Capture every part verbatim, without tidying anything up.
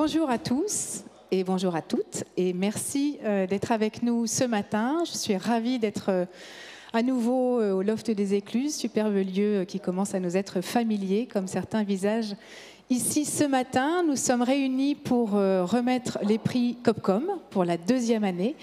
Bonjour à tous et bonjour à toutes et merci euh, d'être avec nous ce matin. Je suis ravie d'être euh, à nouveau euh, au Loft des Écluses, superbe lieu euh, qui commence à nous être familier comme certains visages. Ici ce matin, nous sommes réunis pour euh, remettre les prix Copcom pour la deuxième année,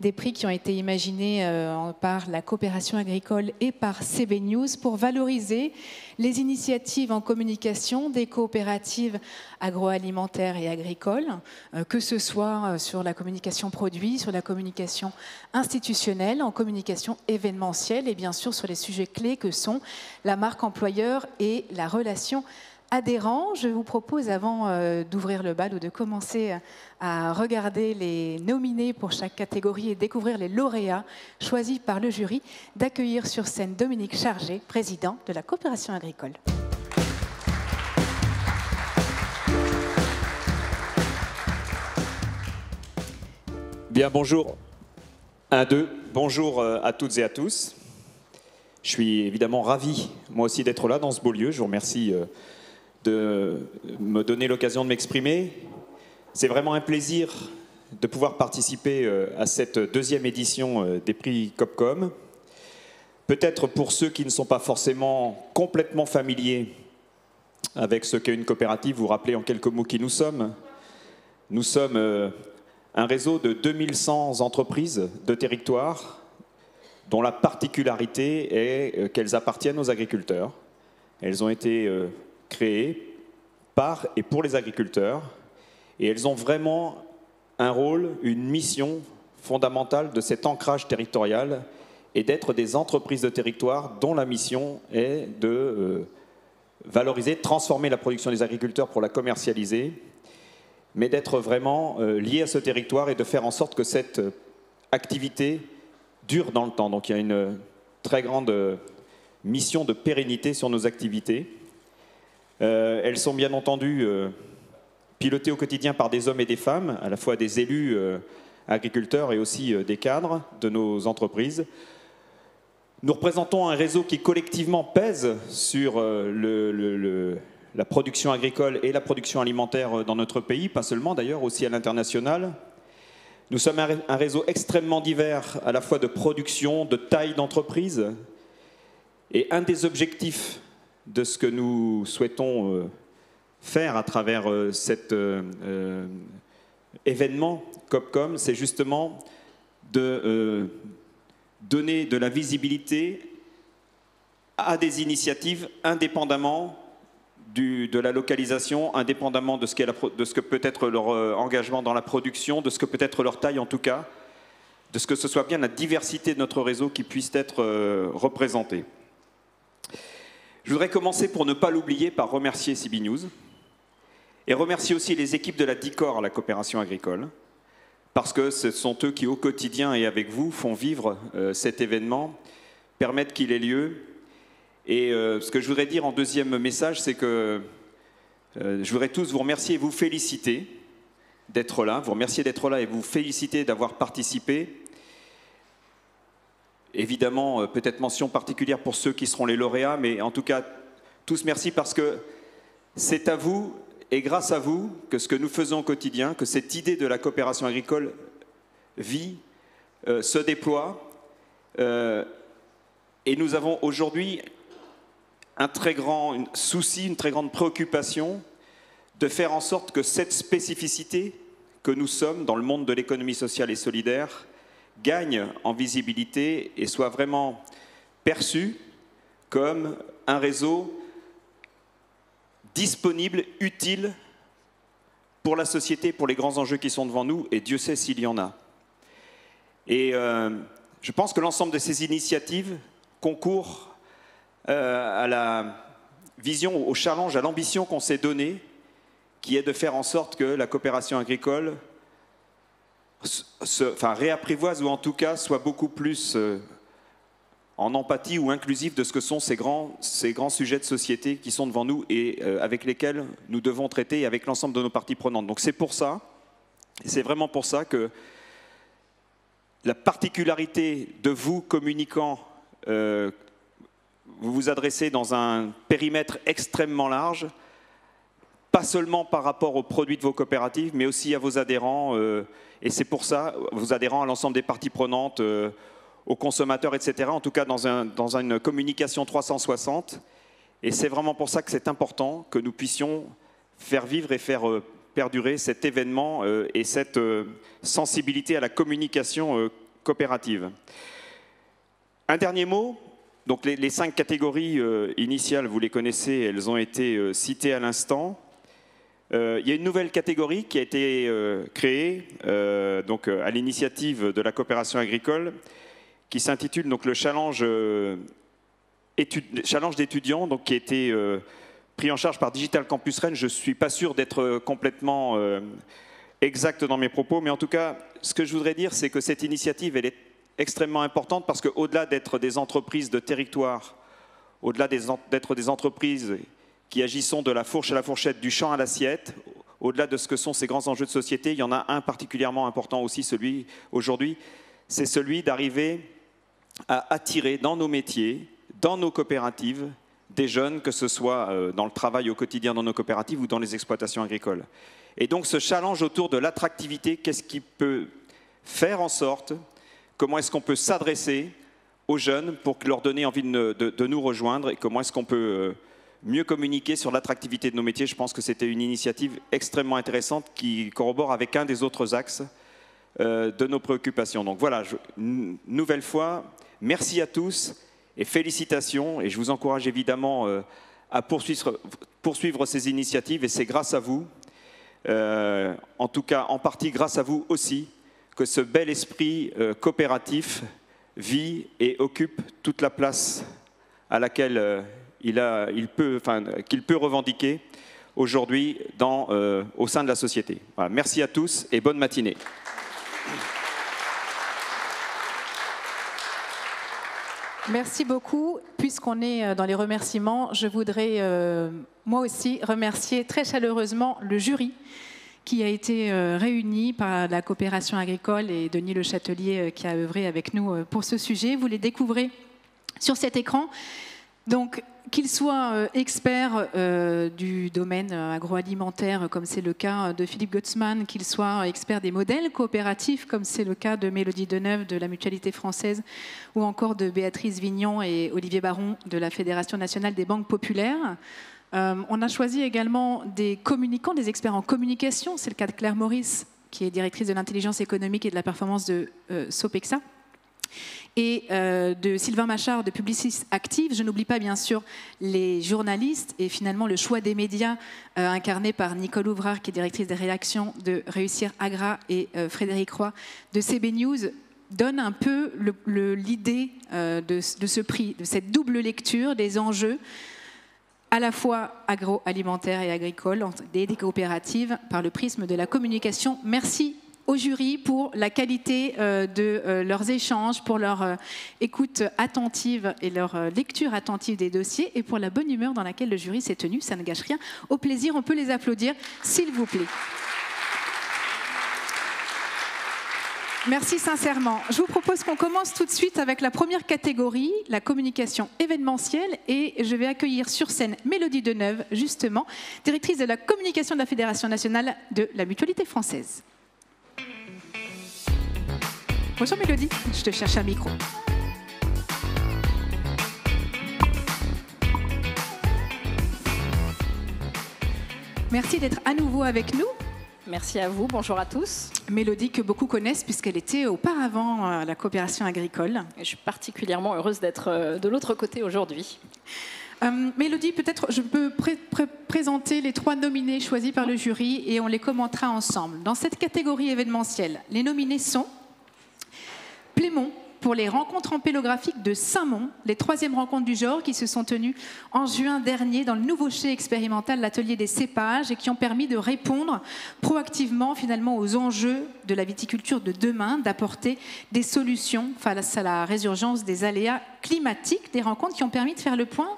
des prix qui ont été imaginés euh, par la coopération agricole et par C B News pour valoriser les initiatives en communication des coopératives agroalimentaires et agricoles, euh, que ce soit sur la communication produit, sur la communication institutionnelle, en communication événementielle et bien sûr sur les sujets clés que sont la marque employeur et la relation adhérents. Je vous propose, avant euh, d'ouvrir le bal ou de commencer à regarder les nominés pour chaque catégorie et découvrir les lauréats choisis par le jury, d'accueillir sur scène Dominique Chargé, président de la coopération agricole. Bien, bonjour. Un, deux. Bonjour à toutes et à tous. Je suis évidemment ravi, moi aussi, d'être là dans ce beau lieu. Je vous remercie euh, de me donner l'occasion de m'exprimer. C'est vraiment un plaisir de pouvoir participer à cette deuxième édition des prix Copcom. Peut-être pour ceux qui ne sont pas forcément complètement familiers avec ce qu'est une coopérative, vous rappelez en quelques mots qui nous sommes. Nous sommes un réseau de deux mille cent entreprises de territoire dont la particularité est qu'elles appartiennent aux agriculteurs. Elles ont été créées par et pour les agriculteurs, et elles ont vraiment un rôle, une mission fondamentale de cet ancrage territorial et d'être des entreprises de territoire dont la mission est de euh, valoriser, transformer la production des agriculteurs pour la commercialiser, mais d'être vraiment euh, liées à ce territoire et de faire en sorte que cette activité dure dans le temps. Donc il y a une très grande mission de pérennité sur nos activités. Euh, elles sont bien entendu euh, pilotées au quotidien par des hommes et des femmes, à la fois des élus euh, agriculteurs et aussi euh, des cadres de nos entreprises. Nous représentons un réseau qui collectivement pèse sur euh, le, le, le, la production agricole et la production alimentaire dans notre pays, pas seulement d'ailleurs, aussi à l'international. Nous sommes un, un réseau extrêmement divers, à la fois de production, de taille d'entreprise, et un des objectifs de ce que nous souhaitons faire à travers cet événement Copcom, c'est justement de donner de la visibilité à des initiatives indépendamment du, de la localisation, indépendamment de ce qu'est la, de ce que peut être leur engagement dans la production, de ce que peut être leur taille en tout cas, de ce que ce soit bien la diversité de notre réseau qui puisse être représentée. Je voudrais commencer, pour ne pas l'oublier, par remercier C B News et remercier aussi les équipes de la DICOR à la coopération agricole, parce que ce sont eux qui, au quotidien et avec vous, font vivre euh, cet événement, permettent qu'il ait lieu. Et euh, ce que je voudrais dire en deuxième message, c'est que euh, je voudrais tous vous remercier et vous féliciter d'être là, vous remercier d'être là et vous féliciter d'avoir participé. Évidemment, peut-être mention particulière pour ceux qui seront les lauréats, mais en tout cas, tous merci, parce que c'est à vous et grâce à vous que ce que nous faisons au quotidien, que cette idée de la coopération agricole vit, euh, se déploie. Euh, et nous avons aujourd'hui un très grand souci, une très grande préoccupation de faire en sorte que cette spécificité que nous sommes dans le monde de l'économie sociale et solidaire gagne en visibilité et soit vraiment perçu comme un réseau disponible, utile pour la société, pour les grands enjeux qui sont devant nous, et Dieu sait s'il y en a. Et euh, je pense que l'ensemble de ces initiatives concourent euh, à la vision, au challenge, à l'ambition qu'on s'est donnée, qui est de faire en sorte que la coopération agricole Se, enfin, réapprivoise, ou en tout cas soit beaucoup plus euh, en empathie ou inclusive de ce que sont ces grands, ces grands sujets de société qui sont devant nous et euh, avec lesquels nous devons traiter, avec l'ensemble de nos parties prenantes. Donc c'est pour ça, c'est vraiment pour ça que la particularité de vous communiquant, euh, vous vous adressez dans un périmètre extrêmement large, pas seulement par rapport aux produits de vos coopératives, mais aussi à vos adhérents, euh, et c'est pour ça, vos adhérents, à l'ensemble des parties prenantes, euh, aux consommateurs, et cetera, en tout cas dans, un, dans une communication trois cent soixante. Et c'est vraiment pour ça que c'est important que nous puissions faire vivre et faire euh, perdurer cet événement euh, et cette euh, sensibilité à la communication euh, coopérative. Un dernier mot. Donc les, les cinq catégories euh, initiales, vous les connaissez, elles ont été euh, citées à l'instant. Euh, il y a une nouvelle catégorie qui a été euh, créée euh, donc, euh, à l'initiative de la coopération agricole, qui s'intitule donc le challenge euh, étud- challenge d'étudiants, donc qui a été euh, pris en charge par Digital Campus Rennes. Je ne suis pas sûr d'être complètement euh, exact dans mes propos, mais en tout cas, ce que je voudrais dire, c'est que cette initiative, elle est extrêmement importante parce qu'au-delà d'être des entreprises de territoire, au-delà d'être des entreprises qui agissons de la fourche à la fourchette, du champ à l'assiette, au-delà de ce que sont ces grands enjeux de société, il y en a un particulièrement important aussi, celui aujourd'hui, c'est celui d'arriver à attirer dans nos métiers, dans nos coopératives, des jeunes, que ce soit dans le travail au quotidien dans nos coopératives ou dans les exploitations agricoles. Et donc ce challenge autour de l'attractivité, qu'est-ce qui peut faire en sorte, comment est-ce qu'on peut s'adresser aux jeunes pour leur donner envie de, de, de nous rejoindre, et comment est-ce qu'on peut mieux communiquer sur l'attractivité de nos métiers. Je pense que c'était une initiative extrêmement intéressante qui corrobore avec un des autres axes euh, de nos préoccupations. Donc voilà, je, nouvelle fois, merci à tous et félicitations, et je vous encourage évidemment euh, à poursuivre, poursuivre ces initiatives, et c'est grâce à vous, euh, en tout cas en partie grâce à vous aussi, que ce bel esprit euh, coopératif vit et occupe toute la place à laquelle euh, il, a, il peut, enfin, qu'il peut revendiquer aujourd'hui dans, euh, au sein de la société. Voilà, merci à tous et bonne matinée. Merci beaucoup. Puisqu'on est dans les remerciements, je voudrais euh, moi aussi remercier très chaleureusement le jury qui a été euh, réunie par la coopération agricole et Denis Le Châtelier euh, qui a œuvré avec nous euh, pour ce sujet. Vous les découvrez sur cet écran. Donc, qu'ils soient euh, experts euh, du domaine agroalimentaire, comme c'est le cas de Philippe Gutzmann, qu'ils soient experts des modèles coopératifs, comme c'est le cas de Mélodie Deneuve de la Mutualité française, ou encore de Béatrice Vignon et Olivier Baron de la Fédération nationale des banques populaires. Euh, on a choisi également des communicants, des experts en communication. C'est le cas de Claire Maurice, qui est directrice de l'intelligence économique et de la performance de euh, Sopexa, et euh, de Sylvain Machard de Publicis Active. Je n'oublie pas bien sûr les journalistes et finalement le choix des médias euh, incarné par Nicole Ouvrard, qui est directrice des rédactions de Réussir Agra, et euh, Frédéric Roy de C B News, donne un peu l'idée euh, de, de ce prix, de cette double lecture des enjeux à la fois agroalimentaire et agricole, des coopératives, par le prisme de la communication. Merci au jury pour la qualité euh, de euh, leurs échanges, pour leur euh, écoute attentive et leur euh, lecture attentive des dossiers, et pour la bonne humeur dans laquelle le jury s'est tenu. Ça ne gâche rien. Au plaisir, on peut les applaudir, s'il vous plaît. Merci sincèrement. Je vous propose qu'on commence tout de suite avec la première catégorie, la communication événementielle, et je vais accueillir sur scène Mélodie Deneuve, justement, directrice de la communication de la Fédération nationale de la Mutualité française. Bonjour Mélodie, je te cherche un micro. Merci d'être à nouveau avec nous. Merci à vous, bonjour à tous. Mélodie que beaucoup connaissent puisqu'elle était auparavant à la coopération agricole. Et je suis particulièrement heureuse d'être de l'autre côté aujourd'hui. Euh, Mélodie, peut-être je peux pré pré présenter les trois nominés choisis par le jury et on les commentera ensemble. Dans cette catégorie événementielle, les nominés sont Plaimont pour les rencontres ampélographiques de Saint-Mont, les troisièmes rencontres du genre qui se sont tenues en juin dernier dans le nouveau chai expérimental, l'atelier des cépages, et qui ont permis de répondre proactivement finalement aux enjeux de la viticulture de demain, d'apporter des solutions face à la résurgence des aléas climatiques, des rencontres qui ont permis de faire le point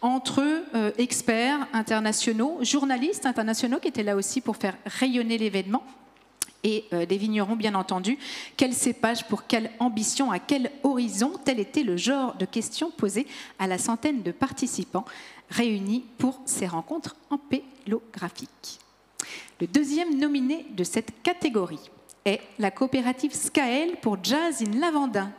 entre euh, experts internationaux, journalistes internationaux qui étaient là aussi pour faire rayonner l'événement, et euh, des vignerons, bien entendu. Quel cépage, pour quelle ambition, à quel horizon? Tel était le genre de questions posées à la centaine de participants réunis pour ces rencontres ampélographiques. Le deuxième nominé de cette catégorie est la coopérative Skael pour Jazz in Lavandin.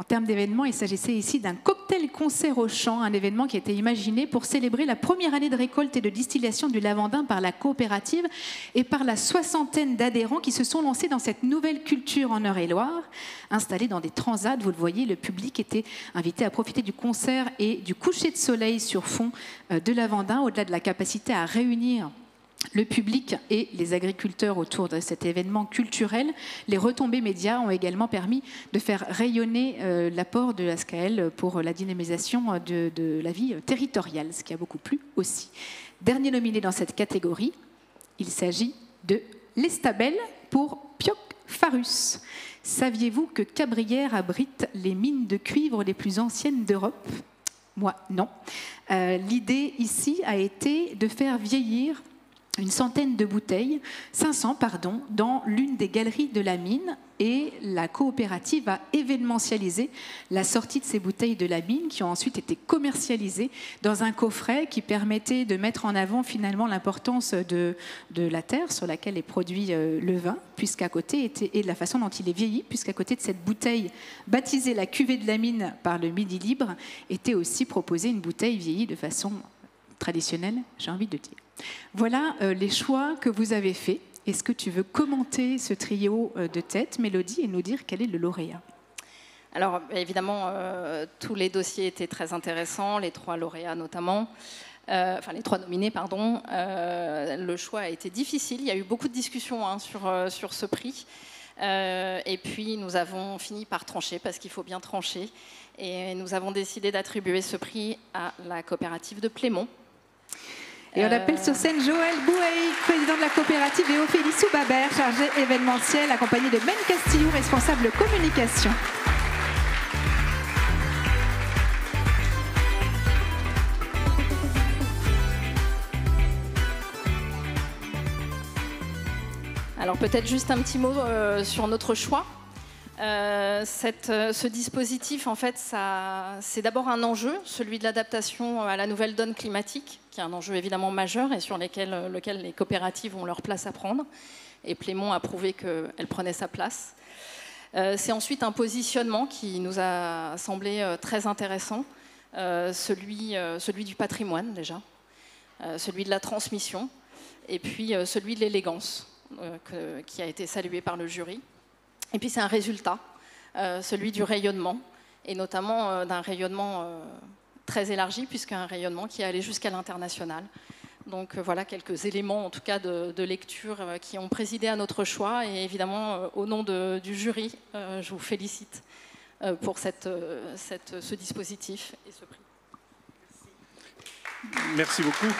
En termes d'événements, il s'agissait ici d'un cocktail-concert au champ, un événement qui a été imaginé pour célébrer la première année de récolte et de distillation du lavandin par la coopérative et par la soixantaine d'adhérents qui se sont lancés dans cette nouvelle culture en Eure-et-Loire. Installés dans des transats, vous le voyez, le public était invité à profiter du concert et du coucher de soleil sur fond de lavandin, au-delà de la capacité à réunir le public et les agriculteurs autour de cet événement culturel. Les retombées médias ont également permis de faire rayonner euh, l'apport de la Skael pour la dynamisation de, de la vie territoriale, ce qui a beaucoup plu aussi. Dernier nominé dans cette catégorie, il s'agit de l'Estabel pour Pioc Farus. Saviez-vous que Cabrières abrite les mines de cuivre les plus anciennes d'Europe? Moi, non. Euh, L'idée ici a été de faire vieillir une centaine de bouteilles, cinq cents pardon, dans l'une des galeries de la mine, et la coopérative a événementialisé la sortie de ces bouteilles de la mine qui ont ensuite été commercialisées dans un coffret qui permettait de mettre en avant finalement l'importance de, de la terre sur laquelle est produit le vin, puisqu'à côté était, et de la façon dont il est vieilli, puisqu'à côté de cette bouteille baptisée la cuvée de la mine par le Midi Libre, était aussi proposée une bouteille vieillie de façon traditionnelle, j'ai envie de dire. Voilà euh, les choix que vous avez faits. Est-ce que tu veux commenter ce trio euh, de tête, Mélodie, et nous dire quel est le lauréat? Alors, évidemment, euh, tous les dossiers étaient très intéressants, les trois lauréats notamment, euh, enfin les trois nominés, pardon. Euh, le choix a été difficile, il y a eu beaucoup de discussions hein, sur, euh, sur ce prix. Euh, et puis, nous avons fini par trancher, parce qu'il faut bien trancher. Et nous avons décidé d'attribuer ce prix à la coopérative de Plaimont. Et on appelle sur scène Joël Bouhaï, président de la coopérative, et Ophélie Soubabert, chargée événementielle, accompagnée de Ben Castillou, responsable communication. Alors peut-être juste un petit mot euh, sur notre choix. Euh, cette, euh, ce dispositif, en fait, c'est d'abord un enjeu, celui de l'adaptation à la nouvelle donne climatique, qui est un enjeu évidemment majeur et sur lesquels, lequel les coopératives ont leur place à prendre. Et Plaimont a prouvé qu'elle prenait sa place. Euh, c'est ensuite un positionnement qui nous a semblé euh, très intéressant, euh, celui, euh, celui du patrimoine déjà, euh, celui de la transmission, et puis euh, celui de l'élégance, euh, que, qui a été salué par le jury. Et puis c'est un résultat, euh, celui du rayonnement, et notamment euh, d'un rayonnement euh, très élargi, puisqu'un rayonnement qui est allé jusqu'à l'international. Donc euh, voilà quelques éléments, en tout cas, de, de lecture euh, qui ont présidé à notre choix. Et évidemment, euh, au nom de, du jury, euh, je vous félicite euh, pour cette, euh, cette, ce dispositif et ce prix. Merci, Merci beaucoup.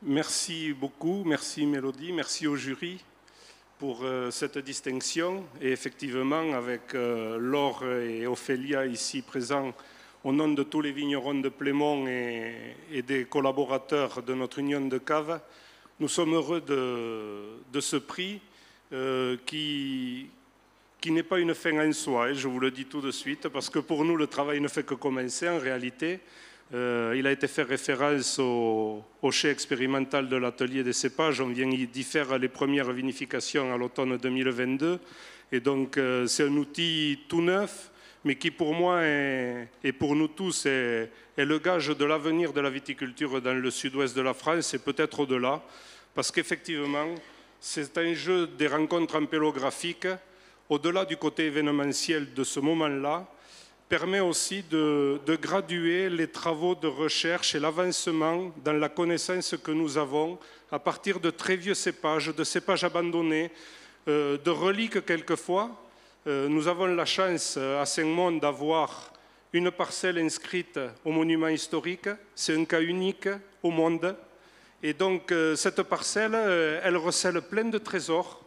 Merci beaucoup, merci Mélodie, merci au jury pour euh, cette distinction. Et effectivement, avec euh, Laure et Ophélia ici présents, au nom de tous les vignerons de Plaimont et, et des collaborateurs de notre union de cave, nous sommes heureux de, de ce prix euh, qui, qui n'est pas une fin en soi, et je vous le dis tout de suite, parce que pour nous, le travail ne fait que commencer en réalité. Euh, il a été fait référence au, au chai expérimental de l'atelier des cépages. On vient d'y faire les premières vinifications à l'automne deux mille vingt-deux. Et donc, euh, c'est un outil tout neuf, mais qui pour moi est, et pour nous tous est, est le gage de l'avenir de la viticulture dans le sud-ouest de la France et peut-être au-delà. Parce qu'effectivement, c'est un jeu des rencontres ampélographiques, au-delà du côté événementiel de ce moment-là, permet aussi de, de graduer les travaux de recherche et l'avancement dans la connaissance que nous avons à partir de très vieux cépages, de cépages abandonnés, euh, de reliques quelquefois. Euh, nous avons la chance à Saint-Mont d'avoir une parcelle inscrite au monument historique. C'est un cas unique au monde. Et donc euh, cette parcelle, euh, elle recèle plein de trésors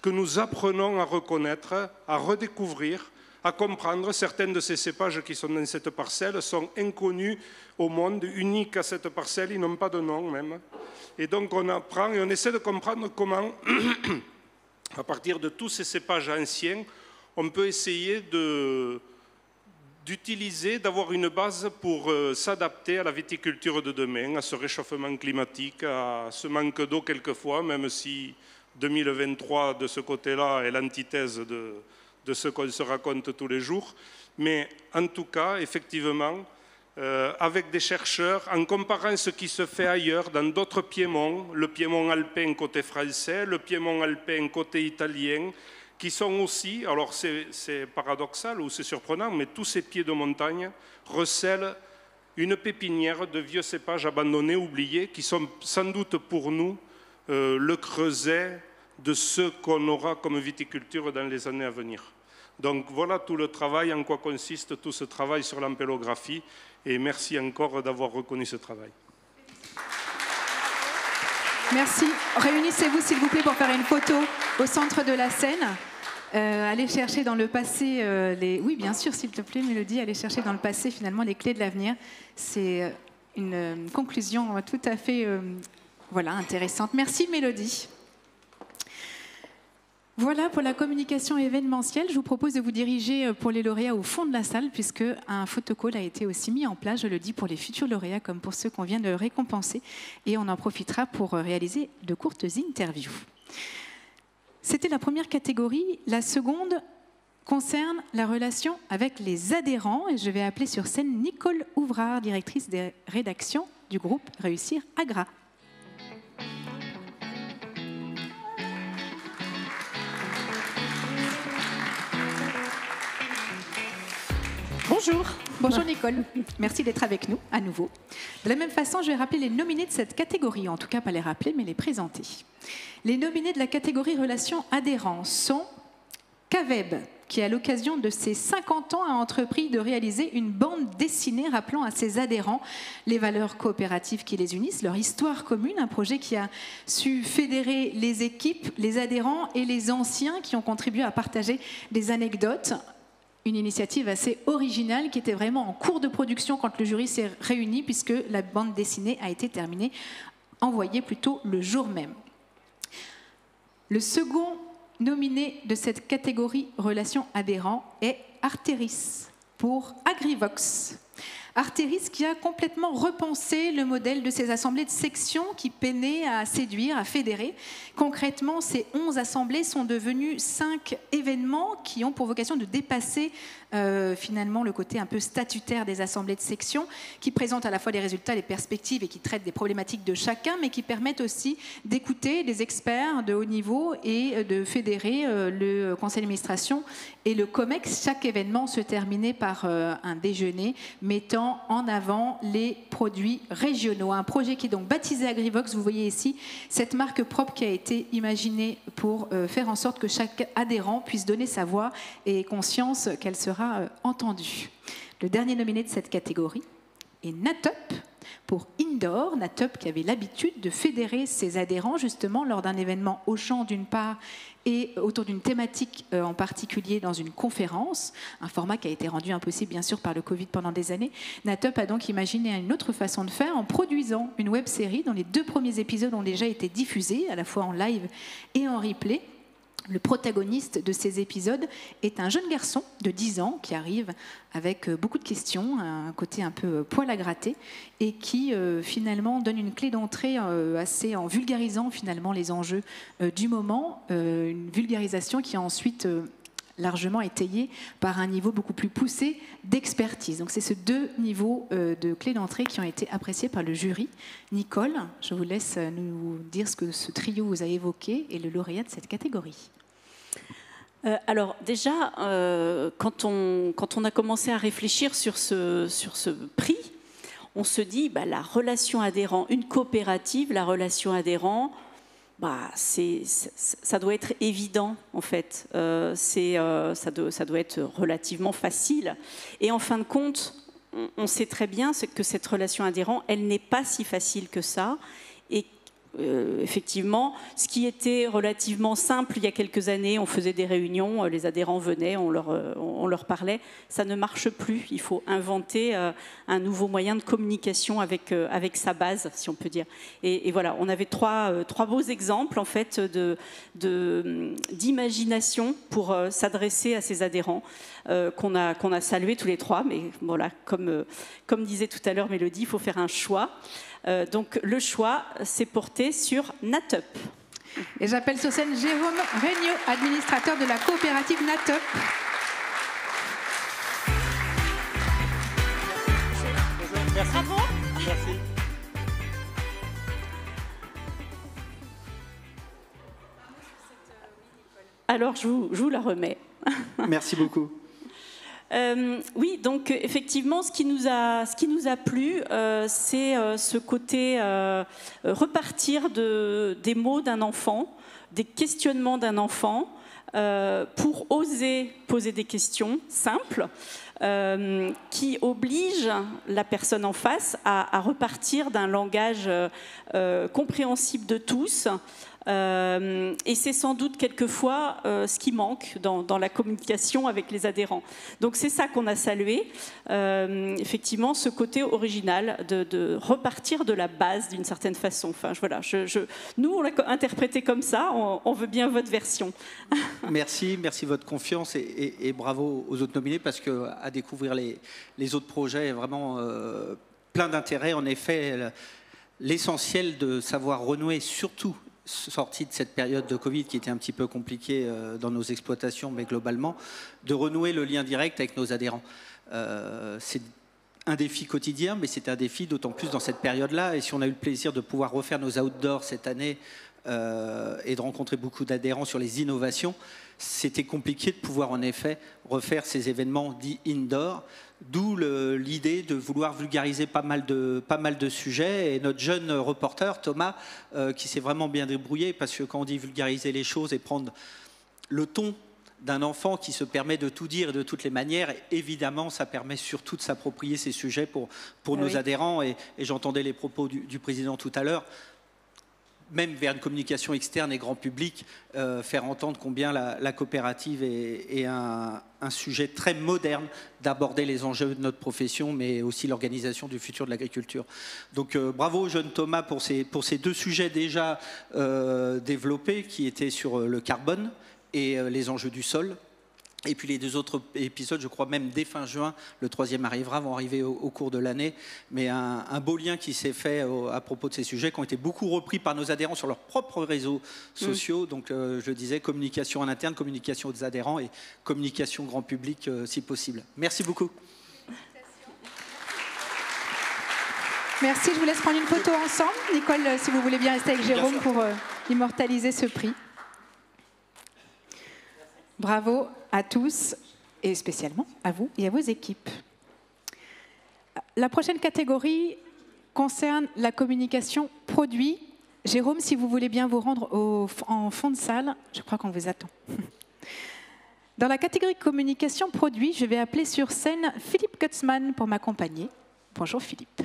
que nous apprenons à reconnaître, à redécouvrir, à comprendre certaines de ces cépages qui sont dans cette parcelle sont inconnus au monde, uniques à cette parcelle, ils n'ont pas de nom même. Et donc on apprend et on essaie de comprendre comment, à partir de tous ces cépages anciens, on peut essayer de... d'utiliser, d'avoir une base pour euh, s'adapter à la viticulture de demain, à ce réchauffement climatique, à ce manque d'eau quelquefois, même si deux mille vingt-trois, de ce côté-là, est l'antithèse de, de ce qu'on se raconte tous les jours. Mais en tout cas, effectivement, euh, avec des chercheurs, en comparant ce qui se fait ailleurs, dans d'autres Piémonts, le Piémont alpin côté français, le Piémont alpin côté italien, qui sont aussi, alors c'est paradoxal ou c'est surprenant, mais tous ces pieds de montagne recèlent une pépinière de vieux cépages abandonnés, oubliés, qui sont sans doute pour nous euh, le creuset de ce qu'on aura comme viticulture dans les années à venir. Donc voilà tout le travail, en quoi consiste tout ce travail sur l'ampélographie, et merci encore d'avoir reconnu ce travail. Merci. Réunissez-vous, s'il vous plaît, pour faire une photo au centre de la scène. Euh, allez chercher dans le passé euh, les... Oui, bien sûr, s'il te plaît, Mélodie. Allez chercher dans le passé, finalement, les clés de l'avenir. C'est une euh, conclusion tout à fait euh, voilà, intéressante. Merci, Mélodie. Voilà pour la communication événementielle. Je vous propose de vous diriger pour les lauréats au fond de la salle, puisque un photocall a été aussi mis en place, je le dis, pour les futurs lauréats comme pour ceux qu'on vient de récompenser. Et on en profitera pour réaliser de courtes interviews. C'était la première catégorie. La seconde concerne la relation avec les adhérents. Et je vais appeler sur scène Nicole Ouvrard, directrice des rédactions du groupe Réussir Agra. Bonjour. Bonjour Nicole, merci d'être avec nous à nouveau. De la même façon, je vais rappeler les nominés de cette catégorie, en tout cas pas les rappeler, mais les présenter. Les nominés de la catégorie relations adhérents sont Caveb, qui à l'occasion de ses cinquante ans a entrepris de réaliser une bande dessinée rappelant à ses adhérents les valeurs coopératives qui les unissent, leur histoire commune, un projet qui a su fédérer les équipes, les adhérents et les anciens qui ont contribué à partager des anecdotes. Une initiative assez originale qui était vraiment en cours de production quand le jury s'est réuni, puisque la bande dessinée a été terminée, envoyée plutôt le jour même. Le second nominé de cette catégorie relations adhérents est Arteris pour AgriVox. Arteris qui a complètement repensé le modèle de ces assemblées de section qui peinaient à séduire, à fédérer. Concrètement, ces onze assemblées sont devenues cinq événements qui ont pour vocation de dépasser euh, finalement le côté un peu statutaire des assemblées de section, qui présentent à la fois les résultats, les perspectives et qui traitent des problématiques de chacun, mais qui permettent aussi d'écouter des experts de haut niveau et de fédérer euh, le conseil d'administration et le COMEX. Chaque événement se terminait par euh, un déjeuner mettant en avant les produits régionaux. Un projet qui est donc baptisé AgriVox, vous voyez ici cette marque propre qui a été imaginée pour faire en sorte que chaque adhérent puisse donner sa voix et conscience qu'elle sera entendue. Le dernier nominé de cette catégorie est Natup pour Indoor. Natup qui avait l'habitude de fédérer ses adhérents justement lors d'un événement au champ d'une part et autour d'une thématique euh, en particulier dans une conférence, un format qui a été rendu impossible bien sûr par le Covid pendant des années. Natup a donc imaginé une autre façon de faire en produisant une web-série dont les deux premiers épisodes ont déjà été diffusés, à la fois en live et en replay. Le protagoniste de ces épisodes est un jeune garçon de dix ans qui arrive avec beaucoup de questions, un côté un peu poil à gratter, et qui euh, finalement donne une clé d'entrée euh, assez en vulgarisant finalement les enjeux euh, du moment, euh, une vulgarisation qui a ensuite euh, largement étayée par un niveau beaucoup plus poussé d'expertise. Donc c'est ces deux niveaux euh, de clé d'entrée qui ont été appréciés par le jury. Nicole, je vous laisse nous dire ce que ce trio vous a évoqué et le lauréat de cette catégorie. Euh, alors déjà, euh, quand, on, quand on a commencé à réfléchir sur ce, sur ce prix, on se dit, bah, la relation adhérent, une coopérative, la relation adhérent, bah, c'est, ça, ça doit être évident en fait, euh, c'est, euh, ça, doit, ça doit être relativement facile. Et en fin de compte, on, on sait très bien que cette relation adhérent, elle n'est pas si facile que ça. Et euh, effectivement, ce qui était relativement simple il y a quelques années, on faisait des réunions, les adhérents venaient, on leur, euh, on leur parlait, ça ne marche plus. Il faut inventer euh, un nouveau moyen de communication avec, euh, avec sa base, si on peut dire. Et, et voilà, on avait trois, euh, trois beaux exemples, en fait, de, de, d'imagination pour euh, s'adresser à ses adhérents, euh, qu'on a, qu'on a salués tous les trois, mais voilà, comme, euh, comme disait tout à l'heure Mélodie, il faut faire un choix. Euh, donc le choix s'est porté sur Natup. Et j'appelle sur scène Jérôme Regnault, administrateur de la coopérative Natup. Bonjour, merci. Bravo. Merci. Alors je vous, je vous la remets. Merci beaucoup. Euh, oui, donc effectivement, ce qui nous a, ce qui nous a plu, euh, c'est euh, ce côté euh, repartir de, des mots d'un enfant, des questionnements d'un enfant, euh, pour oser poser des questions simples, euh, qui obligent la personne en face à, à repartir d'un langage euh, compréhensible de tous. Euh, et c'est sans doute quelquefois euh, ce qui manque dans, dans la communication avec les adhérents. Donc c'est ça qu'on a salué, euh, effectivement, ce côté original de, de repartir de la base d'une certaine façon. Enfin, je, voilà, je, je, nous, on l'a interprété comme ça, on, on veut bien votre version. Merci, merci de votre confiance et, et, et bravo aux autres nominés parce qu'à découvrir les, les autres projets, vraiment euh, plein d'intérêt. En effet, l'essentiel de savoir renouer surtout sorti de cette période de Covid qui était un petit peu compliquée dans nos exploitations, mais globalement, de renouer le lien direct avec nos adhérents. Euh, c'est un défi quotidien, mais c'est un défi d'autant plus dans cette période-là. Et si on a eu le plaisir de pouvoir refaire nos outdoors cette année euh, et de rencontrer beaucoup d'adhérents sur les innovations, c'était compliqué de pouvoir en effet refaire ces événements dits indoor, d'où l'idée de vouloir vulgariser pas mal de, pas mal de sujets. Et notre jeune reporter, Thomas, euh, qui s'est vraiment bien débrouillé, parce que quand on dit vulgariser les choses et prendre le ton d'un enfant qui se permet de tout dire de toutes les manières, évidemment, ça permet surtout de s'approprier ces sujets pour, pour ah nos oui. adhérents. Et, et j'entendais les propos du, du président tout à l'heure. Même vers une communication externe et grand public, euh, faire entendre combien la, la coopérative est, est un, un sujet très moderne d'aborder les enjeux de notre profession, mais aussi l'organisation du futur de l'agriculture. Donc euh, bravo au jeune Thomas pour ces, pour ces deux sujets déjà euh, développés, qui étaient sur le carbone et euh, les enjeux du sol. Et puis les deux autres épisodes, je crois même dès fin juin, le troisième arrivera, vont arriver au, au cours de l'année. Mais un, un beau lien qui s'est fait au, à propos de ces sujets, qui ont été beaucoup repris par nos adhérents sur leurs propres réseaux sociaux. Mmh. Donc euh, je disais, communication en interne, communication aux adhérents et communication grand public euh, si possible. Merci beaucoup. Merci, je vous laisse prendre une photo ensemble. Nicole, si vous voulez bien rester avec Jérôme pour euh, immortaliser ce prix. Bravo à tous et spécialement à vous et à vos équipes. La prochaine catégorie concerne la communication produit. Jérôme, si vous voulez bien vous rendre au, en fond de salle, je crois qu'on vous attend. Dans la catégorie communication produit, je vais appeler sur scène Philippe Gutzmann pour m'accompagner. Bonjour Philippe.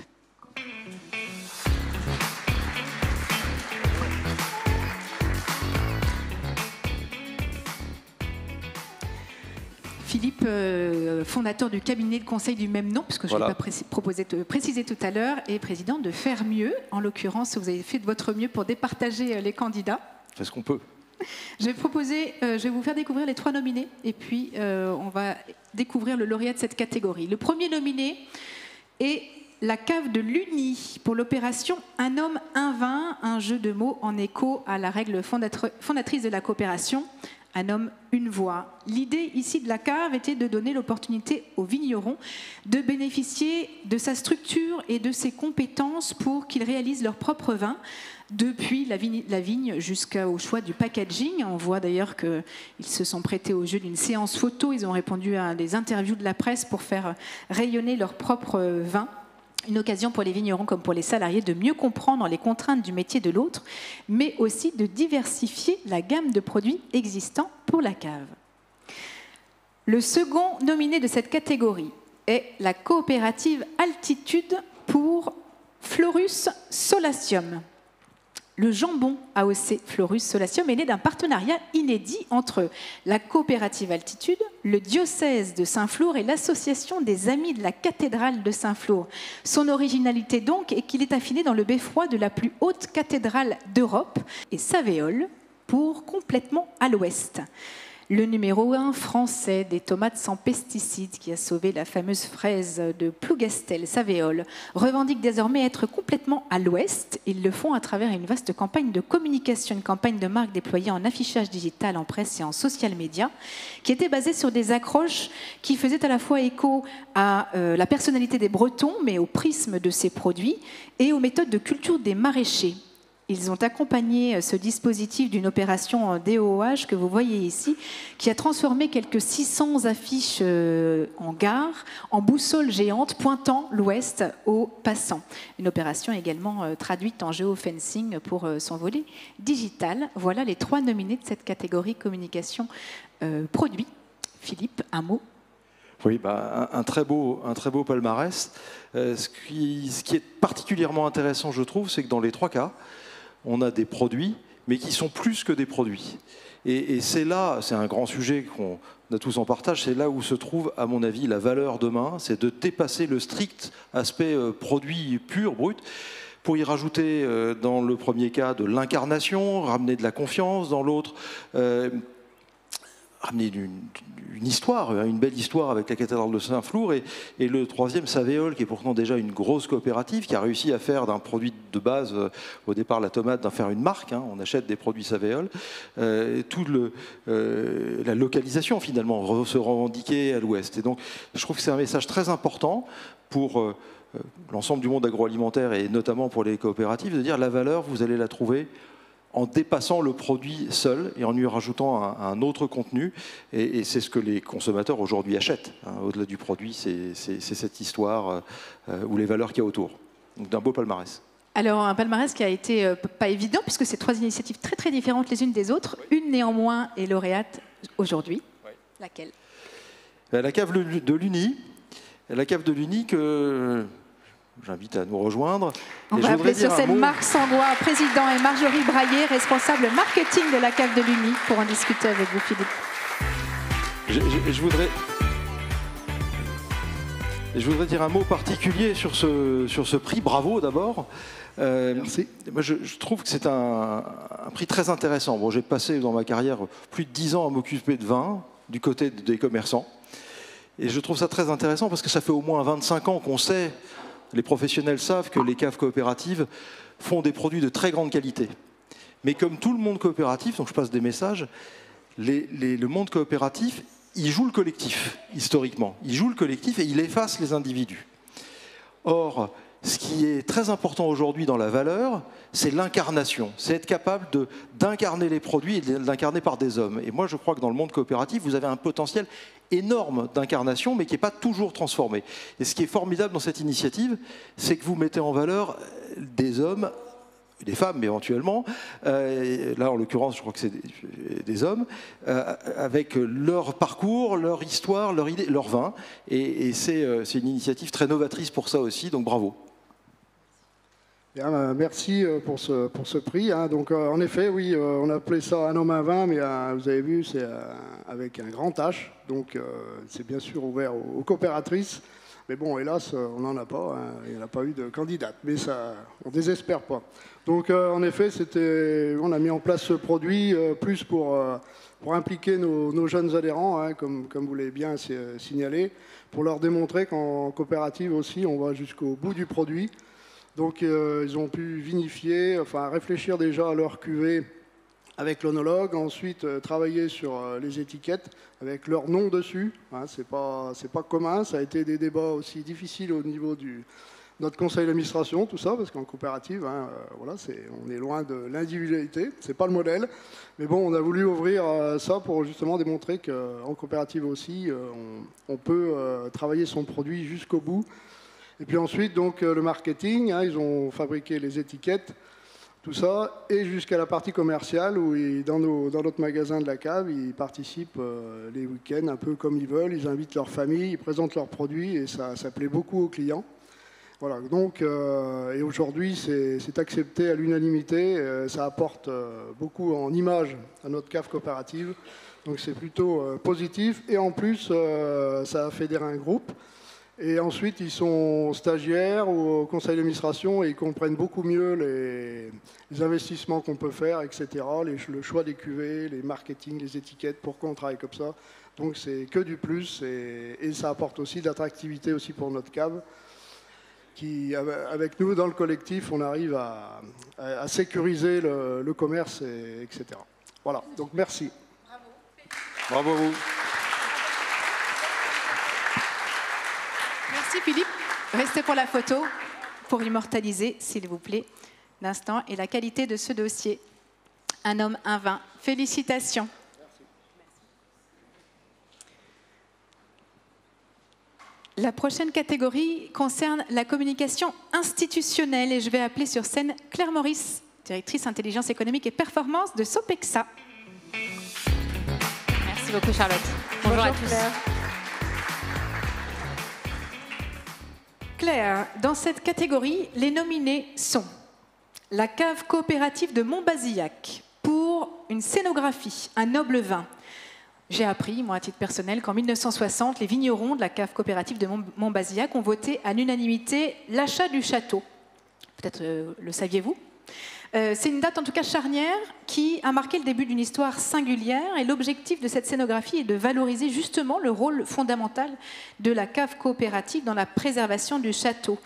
Philippe, euh, fondateur du cabinet de conseil du même nom, puisque je voilà. l'ai pas proposé, précisé tout à l'heure, et président de Faire Mieux. En l'occurrence, vous avez fait de votre mieux pour départager les candidats. C'est ce qu'on peut. Je vais proposer, euh, je vais vous faire découvrir les trois nominés, et puis euh, on va découvrir le lauréat de cette catégorie. Le premier nominé est la Cave de l'Uni pour l'opération Un homme, un vin, un jeu de mots en écho à la règle fondatrice de la coopération. Un homme, une voix. L'idée ici de la cave était de donner l'opportunité aux vignerons de bénéficier de sa structure et de ses compétences pour qu'ils réalisent leur propre vin, depuis la vigne, la vigne jusqu'au choix du packaging. On voit d'ailleurs qu'ils se sont prêtés au jeu d'une séance photo. Ils ont répondu à des interviews de la presse pour faire rayonner leur propre vin. Une occasion pour les vignerons comme pour les salariés de mieux comprendre les contraintes du métier de l'autre, mais aussi de diversifier la gamme de produits existants pour la cave. Le second nominé de cette catégorie est la coopérative Altitude pour Florus Solacium. le jambon A O C Florus Solacium est né d'un partenariat inédit entre la coopérative Altitude, le diocèse de Saint-Flour et l'association des Amis de la cathédrale de Saint-Flour. Son originalité donc est qu'il est affiné dans le beffroi de la plus haute cathédrale d'Europe et Savéole pour complètement à l'ouest. Le numéro un français des tomates sans pesticides qui a sauvé la fameuse fraise de Plougastel-Savéole revendique désormais être complètement à l'ouest. Ils le font à travers une vaste campagne de communication, une campagne de marque déployée en affichage digital, en presse et en social media, qui était basée sur des accroches qui faisaient à la fois écho à euh, la personnalité des Bretons, mais au prisme de ces produits et aux méthodes de culture des maraîchers. Ils ont accompagné ce dispositif d'une opération en D O H que vous voyez ici, qui a transformé quelques six cents affiches en gare en boussoles géantes pointant l'ouest aux passants. Une opération également traduite en géofencing pour son volet digital. Voilà les trois nominés de cette catégorie communication euh, produit. Philippe, un mot? Oui, bah, un, un, très beau, un très beau palmarès. Euh, ce, qui, ce qui est particulièrement intéressant, je trouve, c'est que dans les trois cas, on a des produits, mais qui sont plus que des produits. Et, et c'est là, c'est un grand sujet qu'on a tous en partage, c'est là où se trouve, à mon avis, la valeur demain, c'est de dépasser le strict aspect euh, produit pur, brut, pour y rajouter, euh, dans le premier cas, de l'incarnation, ramener de la confiance, dans l'autre... Euh, ramener une, une histoire, une belle histoire avec la cathédrale de Saint-Flour, et, et le troisième, Savéole, qui est pourtant déjà une grosse coopérative, qui a réussi à faire d'un produit de base, euh, au départ la tomate, d'en faire une marque, hein, on achète des produits Savéole, euh, toute le, euh, la localisation finalement, re, se revendiquer à l'ouest. Et donc je trouve que c'est un message très important pour... Euh, l'ensemble du monde agroalimentaire, et notamment pour les coopératives, de dire la valeur, vous allez la trouver en dépassant le produit seul et en lui rajoutant un, un autre contenu. Et, et c'est ce que les consommateurs aujourd'hui achètent. Hein. Au-delà du produit, c'est cette histoire euh, ou les valeurs qu'il y a autour. Donc d'un beau palmarès. Alors un palmarès qui a été euh, pas évident, puisque c'est trois initiatives très très différentes les unes des autres. Oui. Une néanmoins est lauréate aujourd'hui. Oui. Laquelle? La Cave de l'Uni. La Cave de l'Uni que... j'invite à nous rejoindre. On et va appeler sur scène Marc Sangois, président, et Marjorie Braillet, responsable marketing de la Cave de l'Uni, pour en discuter avec vous, Philippe. Je, je, je, voudrais, je voudrais dire un mot particulier sur ce, sur ce prix. Bravo d'abord. Euh, Merci. Moi, je, je trouve que c'est un, un prix très intéressant. Bon, j'ai passé dans ma carrière plus de dix ans à m'occuper de vin du côté des commerçants. Et je trouve ça très intéressant parce que ça fait au moins vingt-cinq ans qu'on sait... Les professionnels savent que les caves coopératives font des produits de très grande qualité. Mais comme tout le monde coopératif, donc je passe des messages, les, les, le monde coopératif, il joue le collectif, historiquement. Il joue le collectif et il efface les individus. Or, ce qui est très important aujourd'hui dans la valeur, c'est l'incarnation. C'est être capable d'incarner les produits et de l'incarner par des hommes. Et moi, je crois que dans le monde coopératif, vous avez un potentiel énorme d'incarnation, mais qui n'est pas toujours transformé. Et ce qui est formidable dans cette initiative, c'est que vous mettez en valeur des hommes, des femmes éventuellement, euh, là en l'occurrence je crois que c'est des, des hommes, euh, avec leur parcours, leur histoire, leur idée, leur vin. Et, et c'est euh, une initiative très novatrice pour ça aussi, donc bravo. Bien, merci pour ce, pour ce prix. Hein. Donc, euh, en effet, oui, euh, on appelait ça un homme, un vin, mais euh, vous avez vu, c'est euh, avec un grand H. Donc, euh, c'est bien sûr ouvert aux, aux coopératrices. Mais bon, hélas, on n'en a pas. Hein. Il n'y a pas eu de candidate. Mais ça, on ne désespère pas. Donc, euh, en effet, on a mis en place ce produit euh, plus pour, euh, pour impliquer nos, nos jeunes adhérents, hein, comme, comme vous l'avez bien signalé, pour leur démontrer qu'en coopérative aussi, on va jusqu'au bout du produit. Donc euh, ils ont pu vinifier, enfin réfléchir déjà à leur cuvée avec l'onologue, ensuite euh, travailler sur euh, les étiquettes avec leur nom dessus. Hein, c'est pas, c'est pas commun, ça a été des débats aussi difficiles au niveau du notre conseil d'administration, tout ça, parce qu'en coopérative, hein, euh, voilà, c'est, on est loin de l'individualité, c'est pas le modèle. Mais bon, on a voulu ouvrir euh, ça pour justement démontrer qu'en coopérative aussi, euh, on, on peut euh, travailler son produit jusqu'au bout. Et puis ensuite, donc, le marketing, hein, ils ont fabriqué les étiquettes, tout ça, et jusqu'à la partie commerciale où, ils, dans, nos, dans notre magasin de la cave, ils participent euh, les week-ends un peu comme ils veulent, ils invitent leur famille, ils présentent leurs produits, et ça, ça plaît beaucoup aux clients. Voilà, donc, euh, et aujourd'hui, c'est accepté à l'unanimité. Euh, ça apporte euh, beaucoup en images à notre C A F coopérative. Donc, c'est plutôt euh, positif. Et en plus, euh, ça a fédéré un groupe. Et ensuite, ils sont stagiaires ou au conseil d'administration et ils comprennent beaucoup mieux les, les investissements qu'on peut faire, et cetera. Les, le choix des cuvées, les marketing, les étiquettes, pourquoi on travaille comme ça. Donc, c'est que du plus. Et, et ça apporte aussi de l'attractivité aussi pour notre C A V. Qui, avec nous, dans le collectif, on arrive à, à sécuriser le, le commerce, et, etc. Voilà, donc merci. Bravo. Bravo à vous. Merci Philippe. Restez pour la photo, pour immortaliser, s'il vous plaît, l'instant et la qualité de ce dossier. Un homme, un vin. Félicitations. La prochaine catégorie concerne la communication institutionnelle et je vais appeler sur scène Claire Maurice, directrice intelligence économique et performance de Sopexa. Merci beaucoup Charlotte. Bonjour, Bonjour à tous. Claire. Claire, dans cette catégorie, les nominés sont la cave coopérative de Montbazillac pour une scénographie, un noble vin. J'ai appris, moi, à titre personnel, qu'en mille neuf cent soixante, les vignerons de la cave coopérative de Montbazillac ont voté à l'unanimité l'achat du château. Peut-être euh, le saviez-vous. Euh, C'est une date, en tout cas, charnière, qui a marqué le début d'une histoire singulière. Et l'objectif de cette scénographie est de valoriser justement le rôle fondamental de la cave coopérative dans la préservation du château.